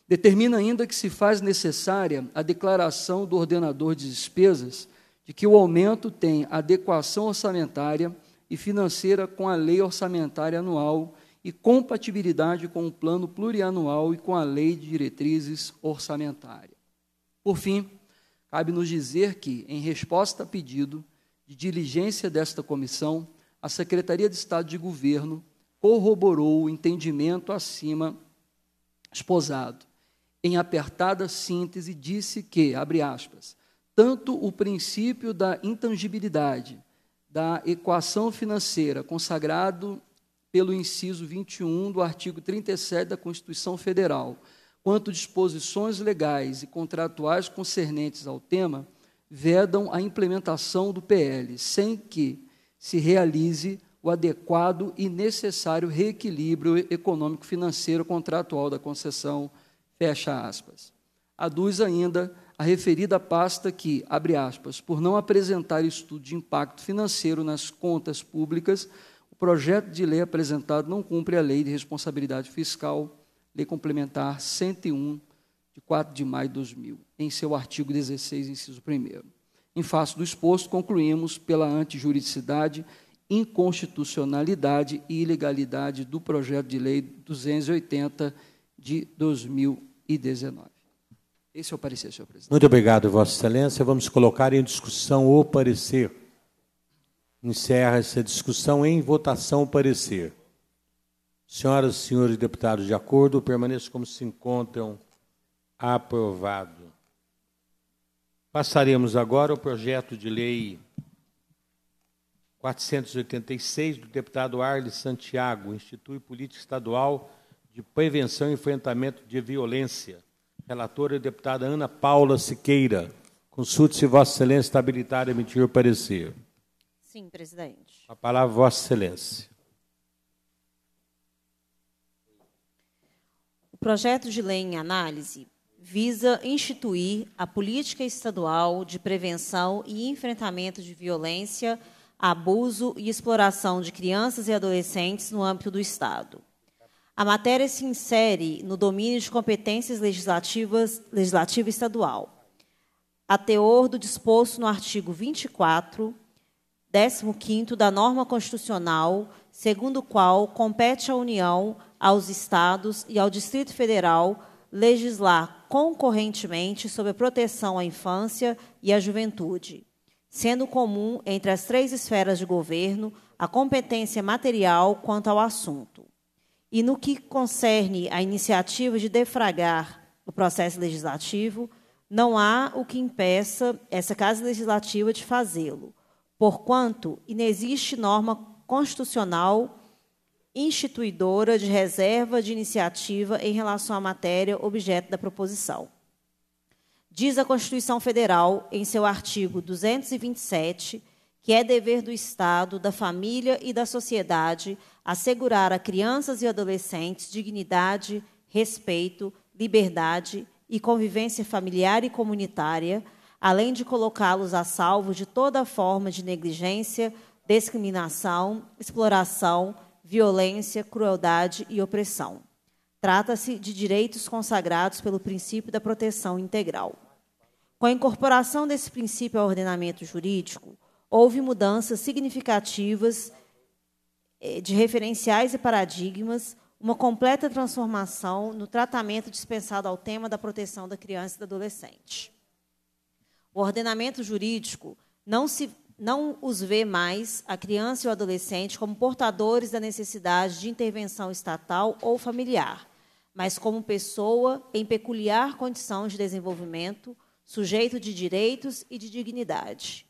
Determina ainda que se faz necessária a declaração do ordenador de despesas de que o aumento tem adequação orçamentária e financeira com a lei orçamentária anual e compatibilidade com o plano plurianual e com a lei de diretrizes orçamentária. Por fim, cabe-nos dizer que, em resposta a pedido de diligência desta comissão, a Secretaria de Estado de Governo corroborou o entendimento acima esposado. Em apertada síntese, disse que, abre aspas, tanto o princípio da intangibilidade da equação financeira consagrado pelo inciso vinte e um do artigo trinta e sete da Constituição Federal, quanto disposições legais e contratuais concernentes ao tema, vedam a implementação do P L, sem que se realize o adequado e necessário reequilíbrio econômico-financeiro contratual da concessão, fecha aspas. Aduz ainda a referida pasta que, abre aspas, por não apresentar estudo de impacto financeiro nas contas públicas, o projeto de lei apresentado não cumpre a Lei de Responsabilidade Fiscal, Lei Complementar cento e um, de quatro de maio de dois mil, em seu artigo dezesseis, inciso primeiro. Em face do exposto, concluímos pela antijuridicidade, inconstitucionalidade e ilegalidade do projeto de lei duzentos e oitenta de dois mil e dezenove. Esse é o parecer, senhor presidente. Muito obrigado, Vossa Excelência. Vamos colocar em discussão o parecer. Encerra essa discussão em votação o parecer. Senhoras e senhores deputados, de acordo, permaneçam como se encontram. Aprovado. Passaremos agora ao projeto de lei quatrocentos e oitenta e seis do deputado Arles Santiago, institui política estadual de prevenção e enfrentamento de violência. Relatora, deputada Ana Paula Siqueira. Consulte se Vossa Excelência está habilitada a emitir o parecer. Sim, presidente. A palavra, Vossa Excelência. O projeto de lei em análise visa instituir a política estadual de prevenção e enfrentamento de violência, abuso e exploração de crianças e adolescentes no âmbito do Estado. A matéria se insere no domínio de competências legislativas, legislativa estadual, a teor do disposto no artigo vinte e quatro, décimo quinto da norma constitucional, segundo o qual compete à União, aos Estados e ao Distrito Federal legislar concorrentemente sobre a proteção à infância e à juventude, sendo comum entre as três esferas de governo a competência material quanto ao assunto. E no que concerne à iniciativa de defragar o processo legislativo, não há o que impeça essa Casa Legislativa de fazê-lo, porquanto inexiste norma constitucional instituidora de reserva de iniciativa em relação à matéria objeto da proposição. Diz a Constituição Federal, em seu artigo duzentos e vinte e sete, que é dever do Estado, da família e da sociedade assegurar a crianças e adolescentes dignidade, respeito, liberdade e convivência familiar e comunitária, além de colocá-los a salvo de toda forma de negligência, discriminação, exploração, violência, crueldade e opressão. Trata-se de direitos consagrados pelo princípio da proteção integral. Com a incorporação desse princípio ao ordenamento jurídico, houve mudanças significativas de referenciais e paradigmas, uma completa transformação no tratamento dispensado ao tema da proteção da criança e do adolescente. O ordenamento jurídico não se não os vê mais, a criança e o adolescente, como portadores da necessidade de intervenção estatal ou familiar, mas como pessoa em peculiar condição de desenvolvimento, sujeito de direitos e de dignidade.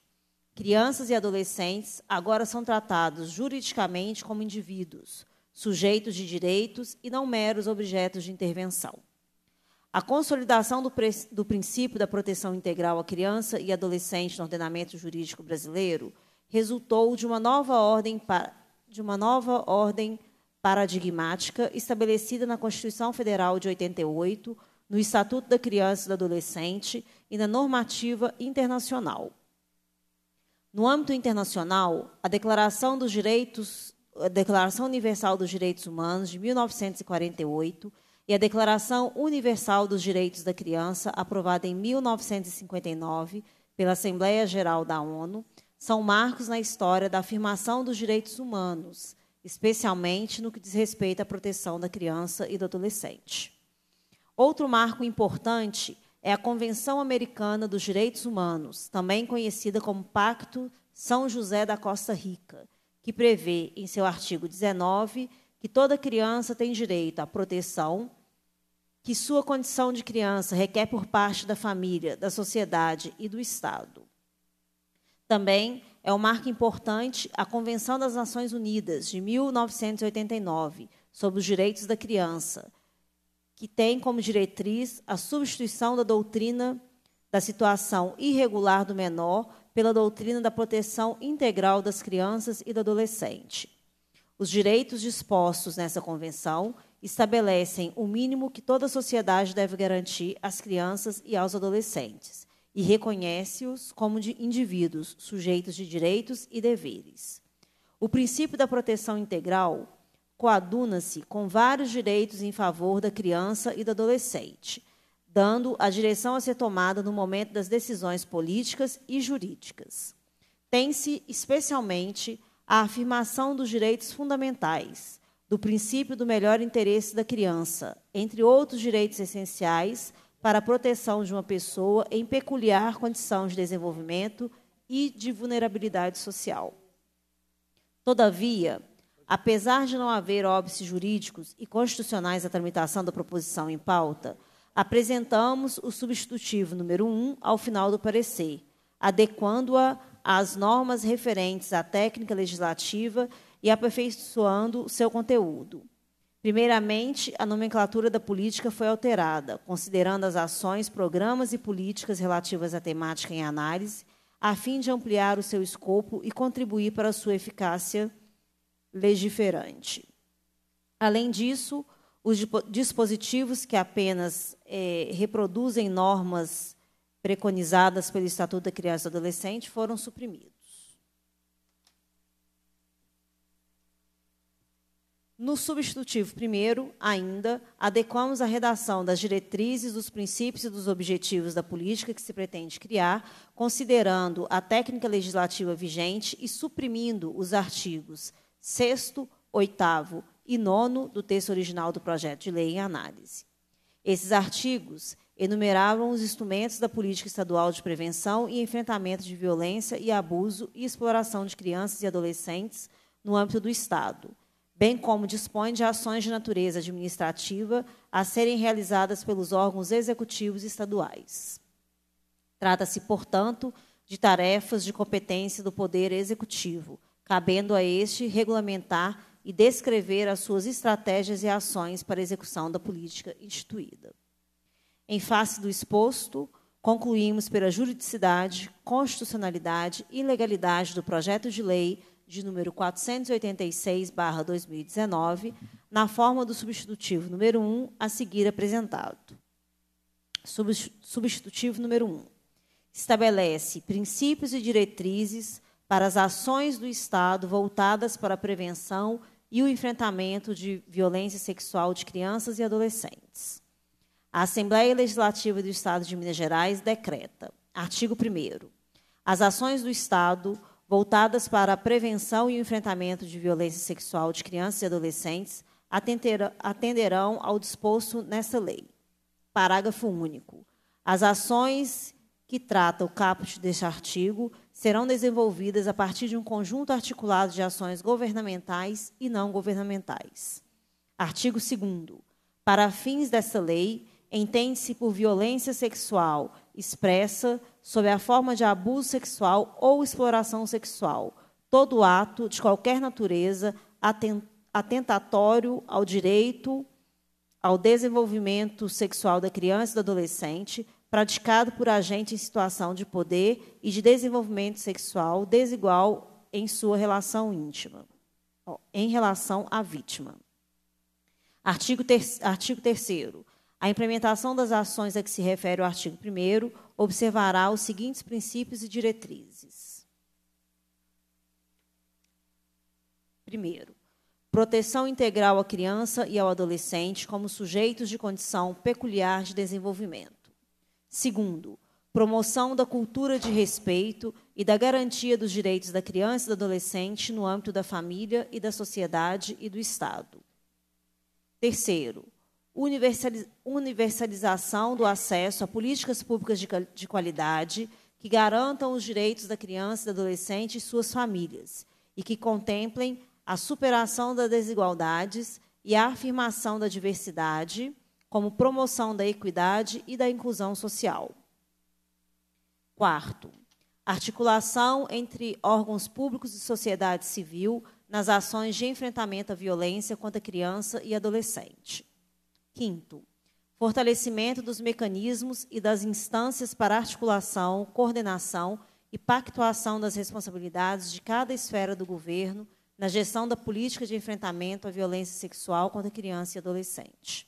Crianças e adolescentes agora são tratados juridicamente como indivíduos, sujeitos de direitos e não meros objetos de intervenção. A consolidação do, do princípio da proteção integral à criança e adolescente no ordenamento jurídico brasileiro resultou de uma nova ordem, de uma nova ordem paradigmática estabelecida na Constituição Federal de oitenta e oito, no Estatuto da Criança e do Adolescente e na normativa internacional. No âmbito internacional, a Declaração dos Direitos, a Declaração Universal dos Direitos Humanos de mil novecentos e quarenta e oito e a Declaração Universal dos Direitos da Criança, aprovada em mil novecentos e cinquenta e nove pela Assembleia Geral da ONU, são marcos na história da afirmação dos direitos humanos, especialmente no que diz respeito à proteção da criança e do adolescente. Outro marco importante é a Convenção Americana dos Direitos Humanos, também conhecida como Pacto São José da Costa Rica, que prevê, em seu artigo dezenove, que toda criança tem direito à proteção, que sua condição de criança requer por parte da família, da sociedade e do Estado. Também é um marco importante a Convenção das Nações Unidas, de mil novecentos e oitenta e nove, sobre os direitos da criança, que tem como diretriz a substituição da doutrina da situação irregular do menor pela doutrina da proteção integral das crianças e do adolescente. Os direitos dispostos nessa convenção estabelecem o mínimo que toda a sociedade deve garantir às crianças e aos adolescentes e reconhece-os como de indivíduos sujeitos de direitos e deveres. O princípio da proteção integral coaduna-se com vários direitos em favor da criança e do adolescente, dando a direção a ser tomada no momento das decisões políticas e jurídicas. Tem-se especialmente a afirmação dos direitos fundamentais, do princípio do melhor interesse da criança, entre outros direitos essenciais para a proteção de uma pessoa em peculiar condição de desenvolvimento e de vulnerabilidade social. Todavia, apesar de não haver óbices jurídicos e constitucionais à tramitação da proposição em pauta, apresentamos o substitutivo número um ao final do parecer, adequando-a às normas referentes à técnica legislativa e aperfeiçoando seu conteúdo. Primeiramente, a nomenclatura da política foi alterada, considerando as ações, programas e políticas relativas à temática em análise, a fim de ampliar o seu escopo e contribuir para a sua eficácia legiferante. Além disso, os dispositivos que apenas eh, reproduzem normas preconizadas pelo Estatuto da Criança e do Adolescente foram suprimidos. No substitutivo primeiro, ainda, adequamos a redação das diretrizes, dos princípios e dos objetivos da política que se pretende criar, considerando a técnica legislativa vigente e suprimindo os artigos sexto, oitavo e nono do texto original do projeto de lei em análise. Esses artigos enumeravam os instrumentos da política estadual de prevenção e enfrentamento de violência e abuso e exploração de crianças e adolescentes no âmbito do Estado, bem como dispõe de ações de natureza administrativa a serem realizadas pelos órgãos executivos estaduais. Trata-se, portanto, de tarefas de competência do Poder Executivo, cabendo a este regulamentar e descrever as suas estratégias e ações para a execução da política instituída. Em face do exposto, concluímos pela juridicidade, constitucionalidade e legalidade do projeto de lei de número quatrocentos e oitenta e seis barra dois mil e dezenove, na forma do substitutivo número um, a seguir apresentado. Substitutivo número um. Estabelece princípios e diretrizes para as ações do Estado voltadas para a prevenção e o enfrentamento de violência sexual de crianças e adolescentes. A Assembleia Legislativa do Estado de Minas Gerais decreta, artigo primeiro, as ações do Estado voltadas para a prevenção e o enfrentamento de violência sexual de crianças e adolescentes atenderão ao disposto nesta lei. Parágrafo único. As ações que trata o caput deste artigo serão desenvolvidas a partir de um conjunto articulado de ações governamentais e não governamentais. Artigo segundo. Para fins desta lei, entende-se por violência sexual expressa sob a forma de abuso sexual ou exploração sexual, todo ato de qualquer natureza atentatório ao direito ao desenvolvimento sexual da criança e do adolescente, praticado por agente em situação de poder e de desenvolvimento sexual desigual em sua relação íntima, em relação à vítima. Artigo terceiro. A implementação das ações a que se refere o artigo primeiro observará os seguintes princípios e diretrizes. Primeiro, proteção integral à criança e ao adolescente como sujeitos de condição peculiar de desenvolvimento. Segundo, promoção da cultura de respeito e da garantia dos direitos da criança e do adolescente no âmbito da família e da sociedade e do Estado. Terceiro, universalização do acesso a políticas públicas de qualidade que garantam os direitos da criança e do adolescente e suas famílias e que contemplem a superação das desigualdades e a afirmação da diversidade como promoção da equidade e da inclusão social. Quarto, articulação entre órgãos públicos e sociedade civil nas ações de enfrentamento à violência contra criança e adolescente. Quinto, fortalecimento dos mecanismos e das instâncias para articulação, coordenação e pactuação das responsabilidades de cada esfera do governo na gestão da política de enfrentamento à violência sexual contra criança e adolescente.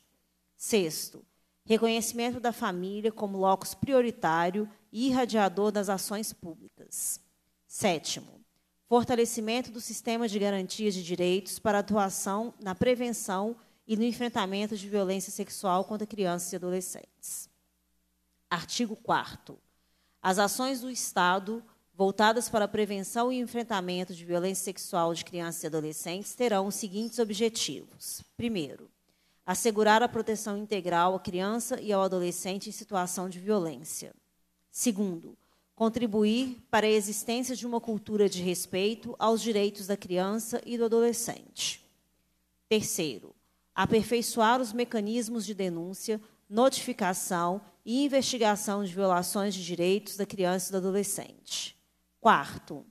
Sexto, reconhecimento da família como locus prioritário e irradiador das ações públicas. Sétimo, fortalecimento do sistema de garantias de direitos para atuação na prevenção e no enfrentamento de violência sexual contra crianças e adolescentes. Artigo quarto. As ações do Estado voltadas para a prevenção e enfrentamento de violência sexual de crianças e adolescentes terão os seguintes objetivos. Primeiro, assegurar a proteção integral à criança e ao adolescente em situação de violência. Segundo, contribuir para a existência de uma cultura de respeito aos direitos da criança e do adolescente. Terceiro, aperfeiçoar os mecanismos de denúncia, notificação e investigação de violações de direitos da criança e do adolescente. Quarto,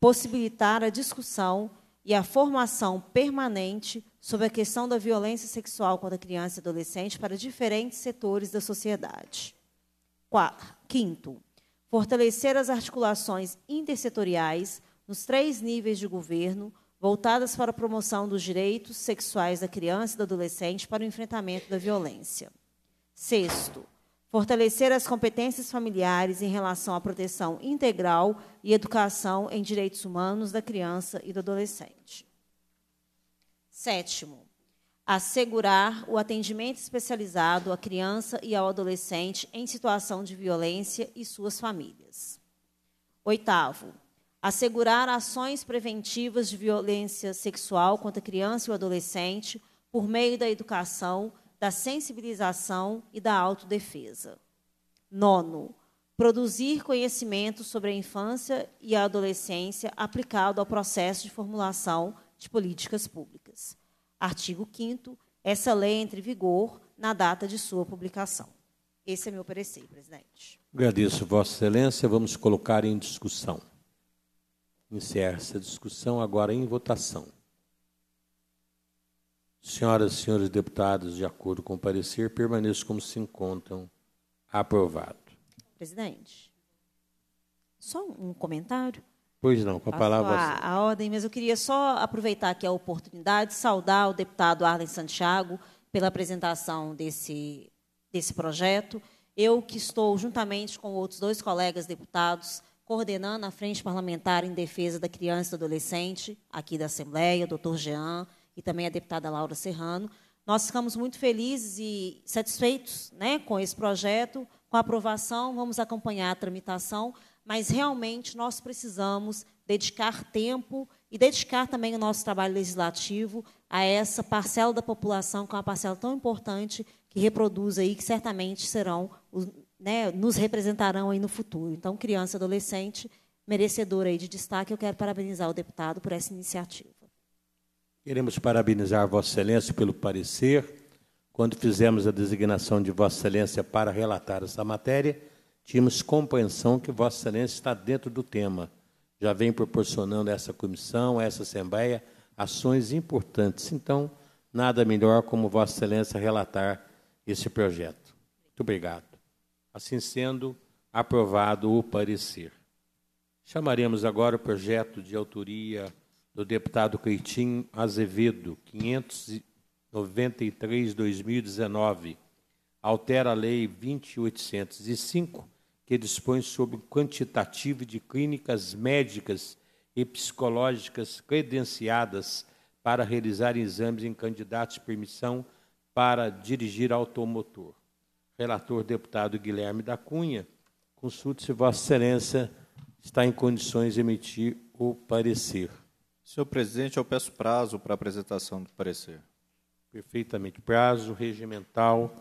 possibilitar a discussão e a formação permanente sobre a questão da violência sexual contra criança e adolescente para diferentes setores da sociedade. Quarto, quinto, fortalecer as articulações intersetoriais nos três níveis de governo voltadas para a promoção dos direitos sexuais da criança e do adolescente para o enfrentamento da violência. Sexto, fortalecer as competências familiares em relação à proteção integral e educação em direitos humanos da criança e do adolescente. Sétimo, assegurar o atendimento especializado à criança e ao adolescente em situação de violência e suas famílias. Oitavo, assegurar ações preventivas de violência sexual contra a criança e o adolescente por meio da educação, da sensibilização e da autodefesa. Nono, produzir conhecimento sobre a infância e a adolescência aplicado ao processo de formulação de políticas públicas. Artigo quinto. Essa lei entra em vigor na data de sua publicação. Esse é meu parecer, presidente. Agradeço, Vossa Excelência. Vamos colocar em discussão. Encerra-se a discussão agora em votação. Senhoras e senhores deputados, de acordo com o parecer, permaneçam como se encontram. Aprovado. Presidente, só um comentário. Pois não, com a palavra... A, a ordem, mas eu queria só aproveitar aqui a oportunidade, saudar o deputado Arlen Santiago pela apresentação desse, desse projeto. Eu que estou, juntamente com outros dois colegas deputados, coordenando a Frente Parlamentar em Defesa da Criança e do Adolescente, aqui da Assembleia, o doutor Jean e também a deputada Laura Serrano. Nós ficamos muito felizes e satisfeitos, né, com esse projeto, com a aprovação, vamos acompanhar a tramitação, mas realmente nós precisamos dedicar tempo e dedicar também o nosso trabalho legislativo a essa parcela da população, que é uma parcela tão importante que reproduz aí, que certamente serão, né, nos representarão aí no futuro. Então, criança e adolescente, merecedora aí de destaque, eu quero parabenizar o deputado por essa iniciativa. Queremos parabenizar Vossa Excelência pelo parecer. Quando fizemos a designação de Vossa Excelência para relatar essa matéria, tínhamos compreensão que Vossa Excelência está dentro do tema. Já vem proporcionando a essa comissão, a essa Assembleia, ações importantes. Então, nada melhor como Vossa Excelência relatar esse projeto. Muito obrigado. Assim sendo, aprovado o parecer. Chamaremos agora o projeto de autoria do deputado Cleitinho Azevedo, quinhentos e noventa e três barra dois mil e dezenove, altera a Lei vinte mil oitocentos e cinco, que dispõe sobre o quantitativo de clínicas médicas e psicológicas credenciadas para realizar exames em candidatos de permissão para dirigir automotor. Relator deputado Guilherme da Cunha, consulte se Vossa Excelência está em condições de emitir o parecer. Senhor presidente, eu peço prazo para a apresentação do parecer. Perfeitamente. Prazo regimental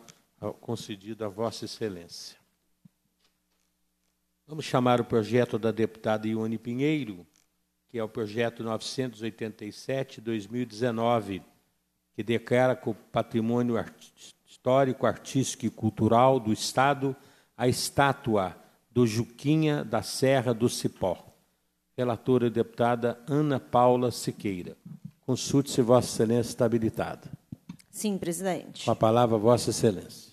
concedido a Vossa Excelência. Vamos chamar o projeto da deputada Ione Pinheiro, que é o projeto novecentos e oitenta e sete barra dois mil e dezenove, que declara que o patrimônio histórico, artístico e cultural do Estado a estátua do Juquinha da Serra do Cipó. Relatora deputada Ana Paula Siqueira. Consulte-se, Vossa Excelência está habilitada. Sim, presidente. Com a palavra, Vossa Excelência.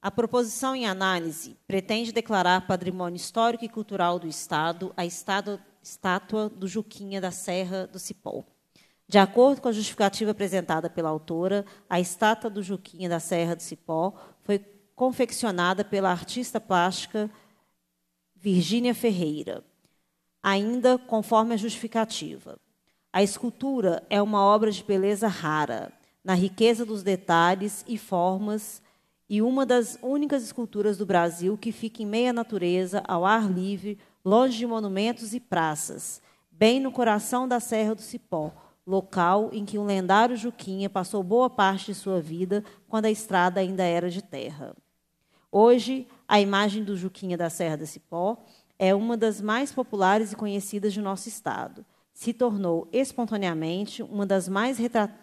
A proposição em análise pretende declarar patrimônio histórico e cultural do Estado a estátua do Juquinha da Serra do Cipó. De acordo com a justificativa apresentada pela autora, a estátua do Juquinha da Serra do Cipó foi confeccionada pela artista plástica Virgínia Ferreira, ainda conforme a justificativa. A escultura é uma obra de beleza rara, na riqueza dos detalhes e formas, e uma das únicas esculturas do Brasil que fica em meio à natureza, ao ar livre, longe de monumentos e praças, bem no coração da Serra do Cipó, local em que um lendário Juquinha passou boa parte de sua vida quando a estrada ainda era de terra. Hoje, a imagem do Juquinha da Serra do Cipó é uma das mais populares e conhecidas de nosso Estado. Se tornou, espontaneamente, uma das mais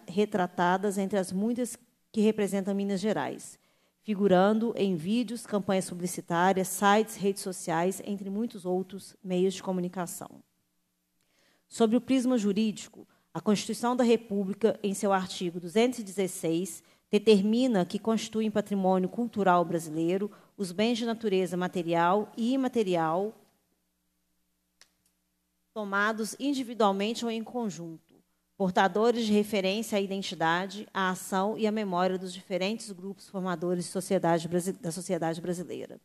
retratadas entre as muitas que representam Minas Gerais, figurando em vídeos, campanhas publicitárias, sites, redes sociais, entre muitos outros meios de comunicação. sobre o prisma jurídico, a Constituição da República, em seu artigo duzentos e dezesseis, determina que constituem patrimônio cultural brasileiro os bens de natureza material e imaterial tomados individualmente ou em conjunto, portadores de referência à identidade, à ação e à memória dos diferentes grupos formadores de sociedade, da sociedade brasileira.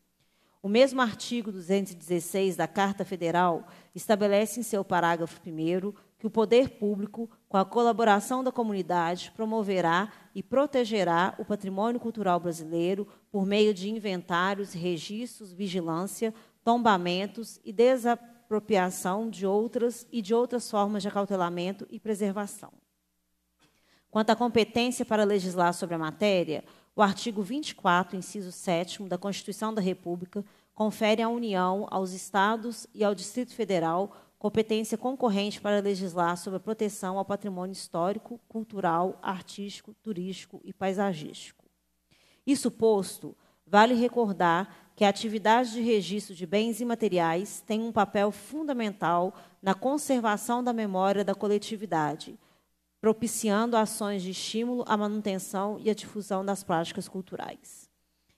O mesmo artigo duzentos e dezesseis da Carta Federal estabelece em seu parágrafo primeiro que o poder público, com a colaboração da comunidade, promoverá e protegerá o patrimônio cultural brasileiro por meio de inventários, registros, vigilância, tombamentos e desapropriação de outras e de outras formas de acautelamento e preservação. Quanto à competência para legislar sobre a matéria, o artigo vinte e quatro, inciso sétimo da Constituição da República, confere à União, aos Estados e ao Distrito Federal competência concorrente para legislar sobre a proteção ao patrimônio histórico, cultural, artístico, turístico e paisagístico. Isso posto, vale recordar que a atividade de registro de bens imateriais tem um papel fundamental na conservação da memória da coletividade, propiciando ações de estímulo à manutenção e à difusão das práticas culturais.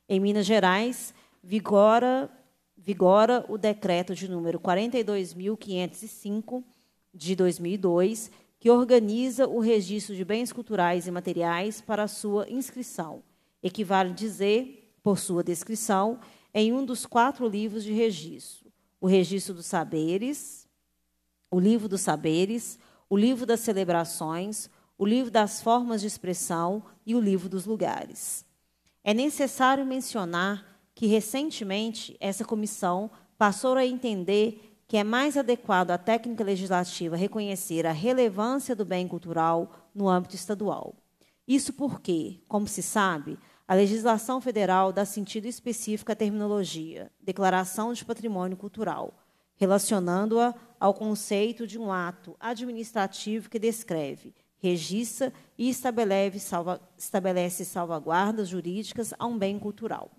Em Minas Gerais, vigora... vigora o decreto de número quarenta e dois mil quinhentos e cinco, de dois mil e dois, que organiza o registro de bens culturais e materiais para sua inscrição, equivale dizer, por sua descrição, em um dos quatro livros de registro, o Registro dos Saberes, o Livro dos Saberes, o Livro das Celebrações, o Livro das Formas de Expressão e o Livro dos Lugares. É necessário mencionar que, recentemente, essa comissão passou a entender que é mais adequado à técnica legislativa reconhecer a relevância do bem cultural no âmbito estadual. Isso porque, como se sabe, a legislação federal dá sentido específico à terminologia Declaração de Patrimônio Cultural, relacionando-a ao conceito de um ato administrativo que descreve, registra e estabelece, salva, estabelece salvaguardas jurídicas a um bem cultural.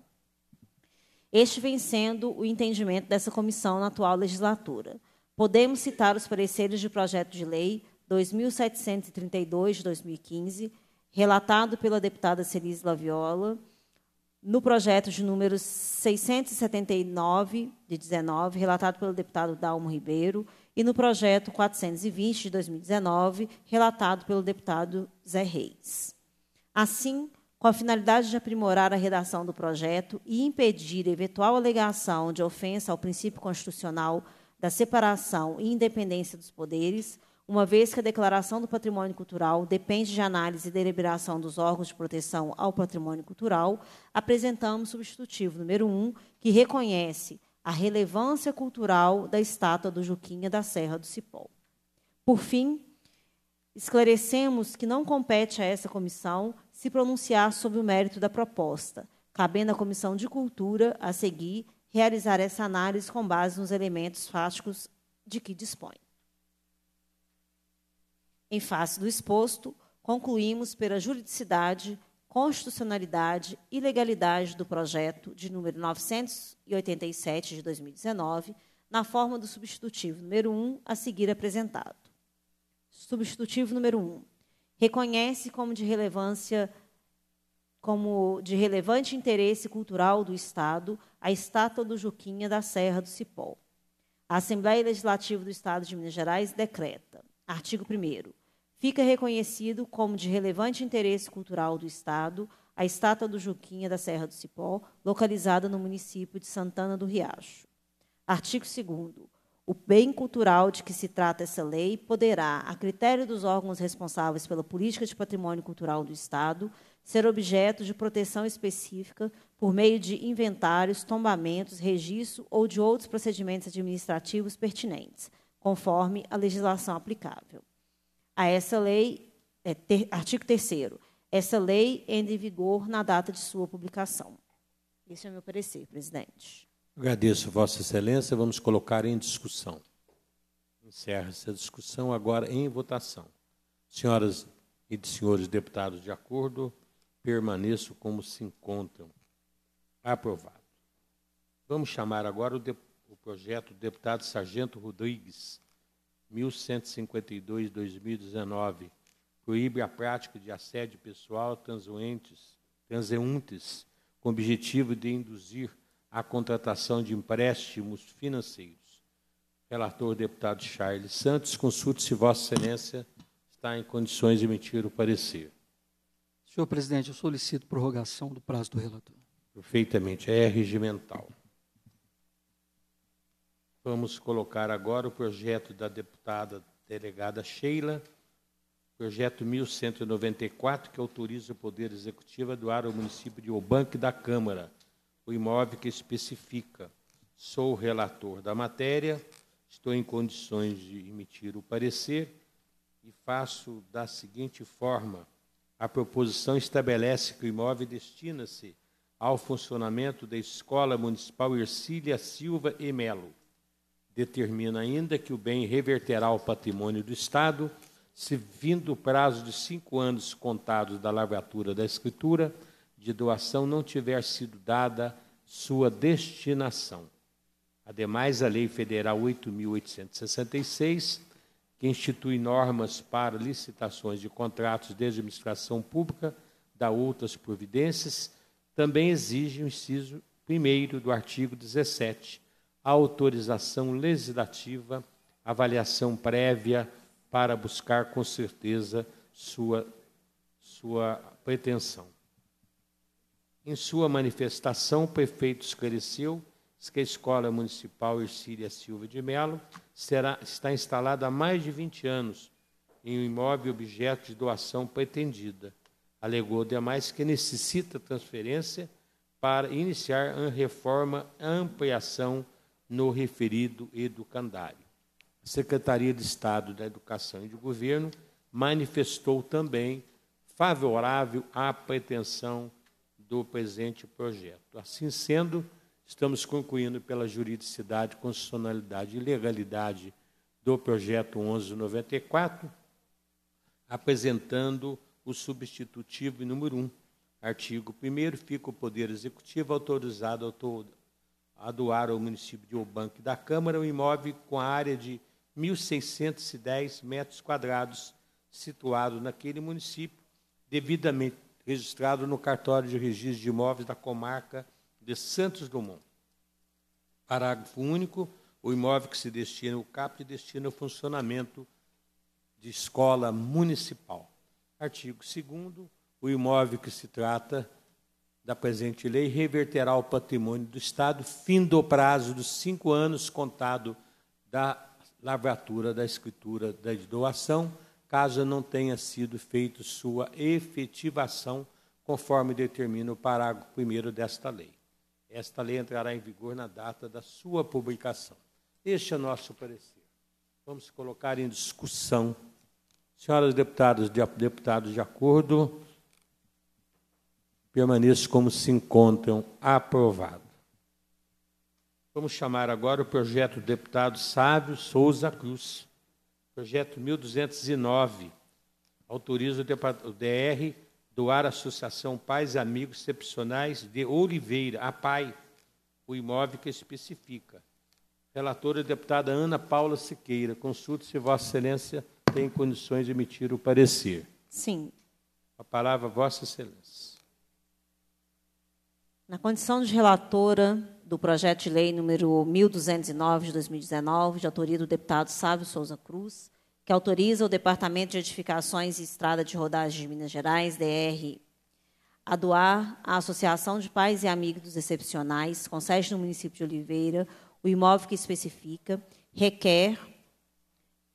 Este vem sendo o entendimento dessa comissão na atual legislatura. Podemos citar os pareceres de projeto de lei dois mil setecentos e trinta e dois, de dois mil e quinze, relatado pela deputada Celise Laviola, no projeto de número seiscentos e setenta e nove, de dezenove, relatado pelo deputado Dalmo Ribeiro, e no projeto quatrocentos e vinte, de dois mil e dezenove, relatado pelo deputado Zé Reis. Assim, com a finalidade de aprimorar a redação do projeto e impedir eventual alegação de ofensa ao princípio constitucional da separação e independência dos poderes, uma vez que a Declaração do Patrimônio Cultural depende de análise e deliberação dos órgãos de proteção ao patrimônio cultural, apresentamos o substitutivo número um, que reconhece a relevância cultural da estátua do Juquinha da Serra do Cipó. Por fim, esclarecemos que não compete a essa comissão se pronunciar sobre o mérito da proposta, cabendo à Comissão de Cultura, a seguir, realizar essa análise com base nos elementos fáticos de que dispõe. Em face do exposto, concluímos pela juridicidade, constitucionalidade e legalidade do projeto de número novecentos e oitenta e sete de dois mil e dezenove, na forma do substitutivo número um, a seguir apresentado. Substitutivo número um. Reconhece como de relevância, como de relevante interesse cultural do Estado, a estátua do Juquinha da Serra do Cipó. A Assembleia Legislativa do Estado de Minas Gerais decreta. Artigo primeiro. Fica reconhecido como de relevante interesse cultural do Estado a estátua do Juquinha da Serra do Cipó, localizada no município de Santana do Riacho. Artigo segundo. O bem cultural de que se trata essa lei poderá, a critério dos órgãos responsáveis pela política de patrimônio cultural do Estado, ser objeto de proteção específica por meio de inventários, tombamentos, registro ou de outros procedimentos administrativos pertinentes, conforme a legislação aplicável. A essa lei, é, ter, artigo terceiro, essa lei entra em vigor na data de sua publicação. Esse é o meu parecer, presidente. Agradeço, Vossa Excelência. Vamos colocar em discussão. Encerra-se a discussão agora em votação. Senhoras e senhores deputados, de acordo, permaneçam como se encontram. Aprovado. Vamos chamar agora o, de, o projeto do deputado Sargento Rodrigues, mil cento e cinquenta e dois barra dois mil e dezenove, proíbe a prática de assédio pessoal transeuntes, transeuntes com objetivo de induzir a contratação de empréstimos financeiros. Relator, deputado Charles Santos, consulte se Vossa Excelência está em condições de emitir o parecer. Senhor presidente, eu solicito prorrogação do prazo do relator. Perfeitamente, é regimental. Vamos colocar agora o projeto da deputada delegada Sheila, projeto mil cento e noventa e quatro, que autoriza o Poder Executivo a doar ao município de Obanque da Câmara o imóvel que especifica. Sou o relator da matéria, estou em condições de emitir o parecer e faço da seguinte forma. A proposição estabelece que o imóvel destina-se ao funcionamento da Escola Municipal Ercília Silva e Melo. Determina ainda que o bem reverterá ao patrimônio do Estado, se vindo o prazo de cinco anos contados da lavratura da escritura de doação não tiver sido dada sua destinação. Ademais, a Lei Federal oito mil oitocentos e sessenta e seis, que institui normas para licitações de contratos de administração pública, dá outras providências, também exige o inciso primeiro do artigo dezessete, a autorização legislativa, avaliação prévia para buscar com certeza sua, sua pretensão. Em sua manifestação, o prefeito esclareceu que a Escola Municipal Ercília Silva de Melo será, está instalada há mais de vinte anos em um imóvel objeto de doação pretendida. Alegou, demais, que necessita transferência para iniciar a reforma e ampliação no referido educandário. A Secretaria de Estado da Educação e do Governo manifestou também favorável à pretensão do presente projeto. Assim sendo, estamos concluindo pela juridicidade, constitucionalidade e legalidade do projeto onze noventa e quatro, apresentando o substitutivo número um. Artigo primeiro, fica o Poder Executivo autorizado a doar ao município de Obanque da Câmara um imóvel com a área de mil seiscentos e dez metros quadrados, situado naquele município, devidamente registrado no cartório de registro de imóveis da comarca de Santos Dumont. Parágrafo único, o imóvel que se destina ao C A P destina ao funcionamento de escola municipal. Artigo segundo, o imóvel que se trata da presente lei reverterá ao patrimônio do Estado, fim do prazo dos cinco anos contado da lavratura da escritura da doação, caso não tenha sido feita sua efetivação, conforme determina o parágrafo primeiro desta lei. Esta lei entrará em vigor na data da sua publicação. Este é o nosso parecer. Vamos colocar em discussão. Senhoras deputadas e deputados, de acordo, permaneçam como se encontram. Aprovado. Vamos chamar agora o projeto do deputado Sávio Souza Cruz. Projeto mil duzentos e nove, autoriza o D R doar à Associação Pais e Amigos Excepcionais de Oliveira, a P A I, o imóvel que especifica. Relatora, a deputada Ana Paula Siqueira. Consulte se Vossa Excelência tem condições de emitir o parecer. Sim. A palavra, Vossa Excelência. Na condição de relatora do projeto de lei número mil duzentos e nove de dois mil e dezenove, de autoria do deputado Sávio Souza Cruz, que autoriza o Departamento de Edificações e Estrada de Rodagem de Minas Gerais, D R, a doar à Associação de Pais e Amigos Excepcionais, com sede no município de Oliveira, o imóvel que especifica, requer,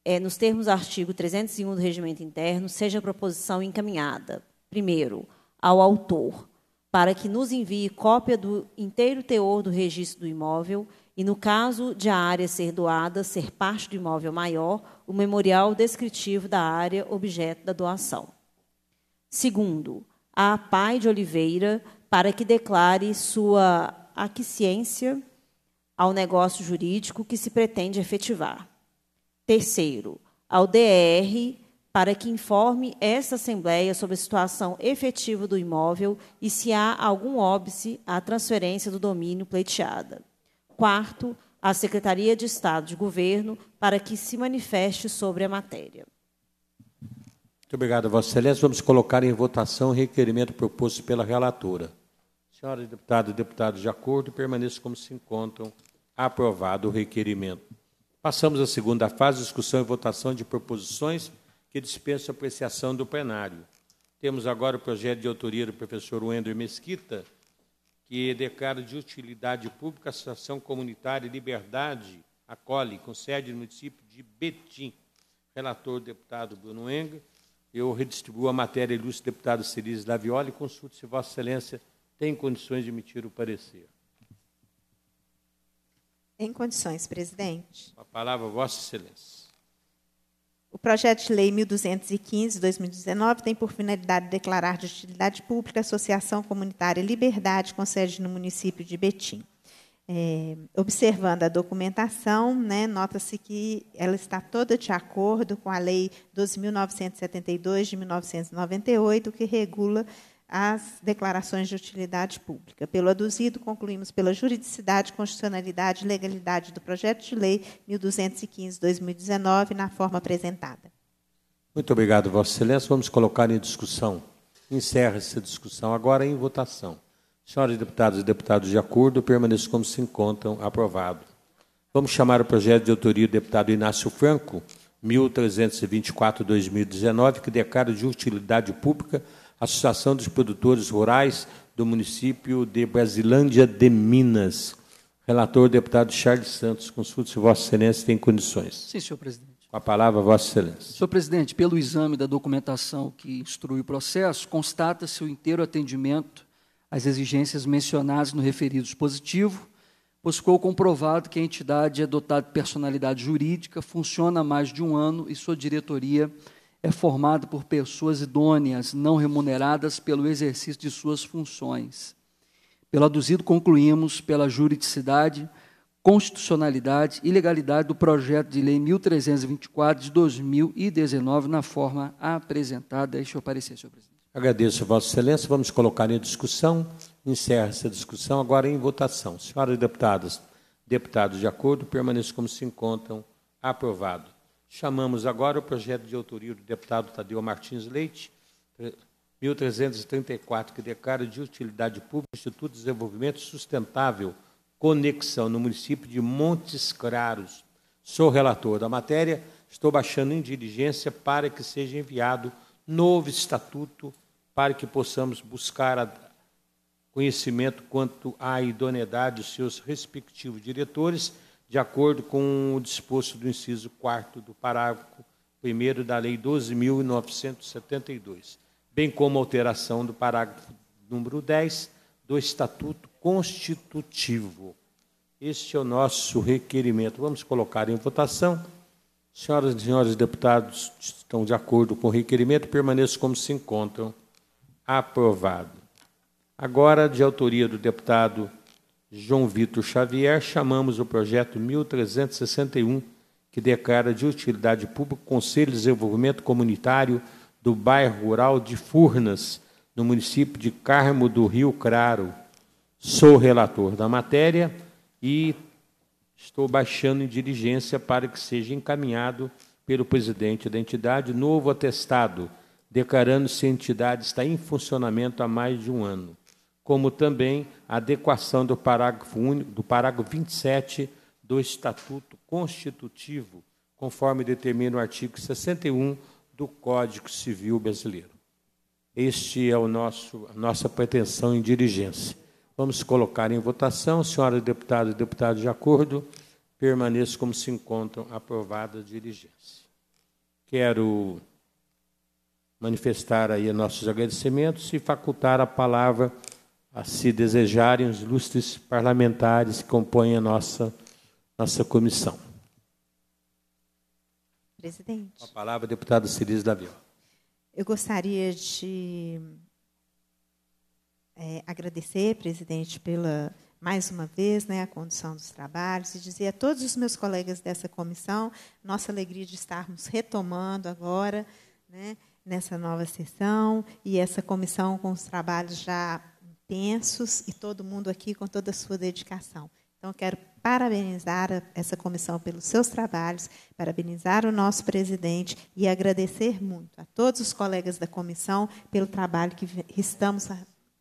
é, nos termos do artigo trezentos e um do Regimento Interno, seja a proposição encaminhada, primeiro, ao autor, para que nos envie cópia do inteiro teor do registro do imóvel e, no caso de a área ser doada, ser parte do imóvel maior, o memorial descritivo da área objeto da doação. Segundo, a P A I de Oliveira, para que declare sua aquiescência ao negócio jurídico que se pretende efetivar. Terceiro, ao D R, para que informe esta Assembleia sobre a situação efetiva do imóvel e se há algum óbice à transferência do domínio pleiteada. Quarto, à Secretaria de Estado de Governo para que se manifeste sobre a matéria. Muito obrigado, Vossa Excelência. Vamos colocar em votação o requerimento proposto pela relatora. Senhoras deputadas e deputados, de acordo, permaneçam como se encontram. Aprovado o requerimento. Passamos à segunda fase, discussão e votação de proposições que dispensam apreciação do plenário. Temos agora o projeto de autoria do professor Wender Mesquita, que declara de utilidade pública a Associação Comunitária Liberdade, a COLI, com sede no município de Betim. Relator, deputado Bruno Enga. Eu redistribuo a matéria ilustre deputado Celise Laviola e consulto se Vossa Excelência tem condições de emitir o parecer. Em condições, presidente. A palavra, Vossa Excelência. O projeto de lei mil duzentos e quinze, dois mil e dezenove tem por finalidade declarar de utilidade pública a Associação Comunitária Liberdade, com sede no município de Betim. É, observando a documentação, né, nota-se que ela está toda de acordo com a Lei doze mil novecentos e setenta e dois, de mil novecentos e noventa e oito, que regula as declarações de utilidade pública. Pelo aduzido, concluímos pela juridicidade, constitucionalidade e legalidade do projeto de lei mil duzentos e quinze, dois mil e dezenove, na forma apresentada. Muito obrigado, Vossa Excelência. Vamos colocar em discussão. Encerra-se a discussão agora em votação. Senhoras deputadas e deputados, de acordo, permaneçam como se encontram. Aprovado. Vamos chamar o projeto de autoria do deputado Inácio Franco, mil trezentos e vinte e quatro, dois mil e dezenove, que declara de utilidade pública Associação dos Produtores Rurais do município de Brasilândia de Minas. Relator, deputado Charles Santos. Consulta se Vossa Excelência tem condições. Sim, senhor presidente. Com a palavra, Vossa Excelência. Senhor presidente, pelo exame da documentação que instrui o processo, constata-se o inteiro atendimento às exigências mencionadas no referido dispositivo, pois ficou comprovado que a entidade é dotada de personalidade jurídica, funciona há mais de um ano e sua diretoria é formada por pessoas idôneas, não remuneradas pelo exercício de suas funções. Pelo aduzido, concluímos pela juridicidade, constitucionalidade e legalidade do projeto de lei mil trezentos e vinte e quatro, de dois mil e dezenove, na forma apresentada. Este é o parecer, senhor presidente. Agradeço, Vossa Excelência. Vamos colocar em discussão. Encerra-se a discussão, agora em votação. Senhoras deputadas, deputados, de acordo, permaneçam como se encontram. Aprovado. Chamamos agora o projeto de autoria do deputado Tadeu Martins Leite, mil trezentos e trinta e quatro, que declara de utilidade pública o Instituto de Desenvolvimento Sustentável, Conexão, no município de Montes Claros. Sou relator da matéria, estou baixando em diligência para que seja enviado novo estatuto para que possamos buscar conhecimento quanto à idoneidade dos seus respectivos diretores, de acordo com o disposto do inciso quarto do parágrafo primeiro da Lei doze mil novecentos e setenta e dois, bem como alteração do parágrafo número dez do Estatuto Constitutivo. Este é o nosso requerimento. Vamos colocar em votação. Senhoras e senhores deputados, estão de acordo com o requerimento, permaneçam como se encontram. Aprovado. Agora, de autoria do deputado João Vitor Xavier, chamamos o projeto mil trezentos e sessenta e um, que declara de utilidade pública o Conselho de Desenvolvimento Comunitário do bairro rural de Furnas, no município de Carmo do Rio Claro. Sou relator da matéria e estou baixando em diligência para que seja encaminhado pelo presidente da entidade novo atestado, declarando se a entidade está em funcionamento há mais de um ano, como também a adequação do parágrafo único, do parágrafo vinte e sete do Estatuto Constitutivo, conforme determina o artigo sessenta e um do Código Civil Brasileiro. Este é o nosso, a nossa pretensão em diligência. Vamos colocar em votação. Senhoras deputadas e deputados, de acordo, permaneçam como se encontram. Aprovada a diligência. Quero manifestar aí nossos agradecimentos e facultar a palavra a se desejarem os ilustres parlamentares que compõem a nossa, nossa comissão. Presidente. Com a palavra, deputada Celise Laviola. Eu gostaria de é, agradecer, presidente, pela, mais uma vez, né, a condução dos trabalhos e dizer a todos os meus colegas dessa comissão nossa alegria de estarmos retomando agora, né, nessa nova sessão e essa comissão com os trabalhos já intensos e todo mundo aqui com toda a sua dedicação. Então, eu quero parabenizar essa comissão pelos seus trabalhos, parabenizar o nosso presidente e agradecer muito a todos os colegas da comissão pelo trabalho que estamos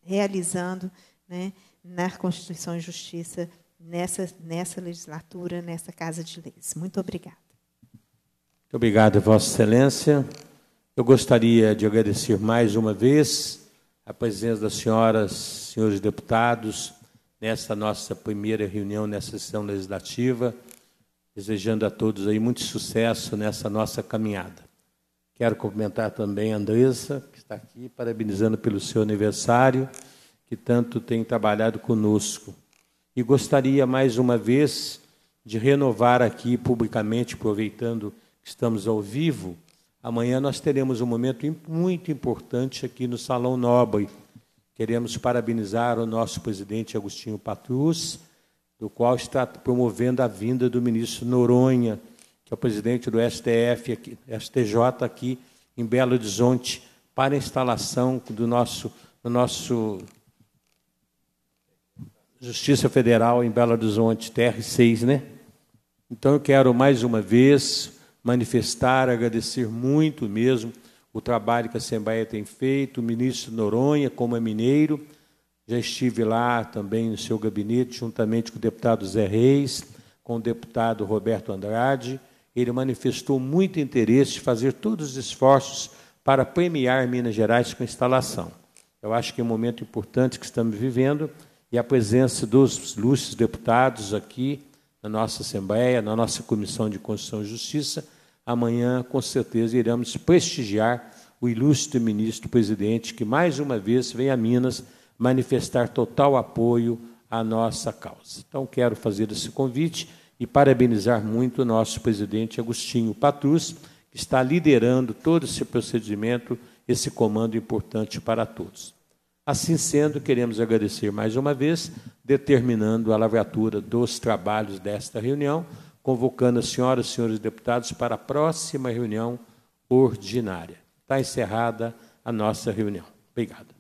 realizando, né, na Constituição e Justiça nessa, nessa legislatura, nessa Casa de Leis. Muito obrigada. Muito obrigado, Vossa Excelência. Eu gostaria de agradecer mais uma vez a presença das senhoras, senhores deputados, nesta nossa primeira reunião, nessa sessão legislativa, desejando a todos aí muito sucesso nessa nossa caminhada. Quero cumprimentar também a Andressa, que está aqui, parabenizando pelo seu aniversário, que tanto tem trabalhado conosco. E gostaria, mais uma vez, de renovar aqui publicamente, aproveitando que estamos ao vivo, amanhã nós teremos um momento muito importante aqui no Salão Nobre. Queremos parabenizar o nosso presidente Agostinho Patrus, do qual está promovendo a vinda do ministro Noronha, que é o presidente do S T F, aqui, S T J, aqui em Belo Horizonte, para a instalação do nosso, do nosso Justiça Federal em Belo Horizonte, T R seis, né? Então, eu quero, mais uma vez, manifestar, agradecer muito mesmo o trabalho que a Assembleia tem feito, o ministro Noronha, como é mineiro, já estive lá também no seu gabinete, juntamente com o deputado Zé Reis, com o deputado Roberto Andrade. Ele manifestou muito interesse de fazer todos os esforços para premiar Minas Gerais com a instalação. Eu acho que é um momento importante que estamos vivendo, e a presença dos ilustres deputados aqui na nossa Assembleia, na nossa Comissão de Constituição e Justiça, amanhã, com certeza, iremos prestigiar o ilustre ministro-presidente que, mais uma vez, vem a Minas manifestar total apoio à nossa causa. Então, quero fazer esse convite e parabenizar muito o nosso presidente Agostinho Patrus, que está liderando todo esse procedimento, esse comando importante para todos. Assim sendo, queremos agradecer mais uma vez, determinando a lavratura dos trabalhos desta reunião, convocando as senhoras e senhores deputados para a próxima reunião ordinária. Está encerrada a nossa reunião. Obrigado.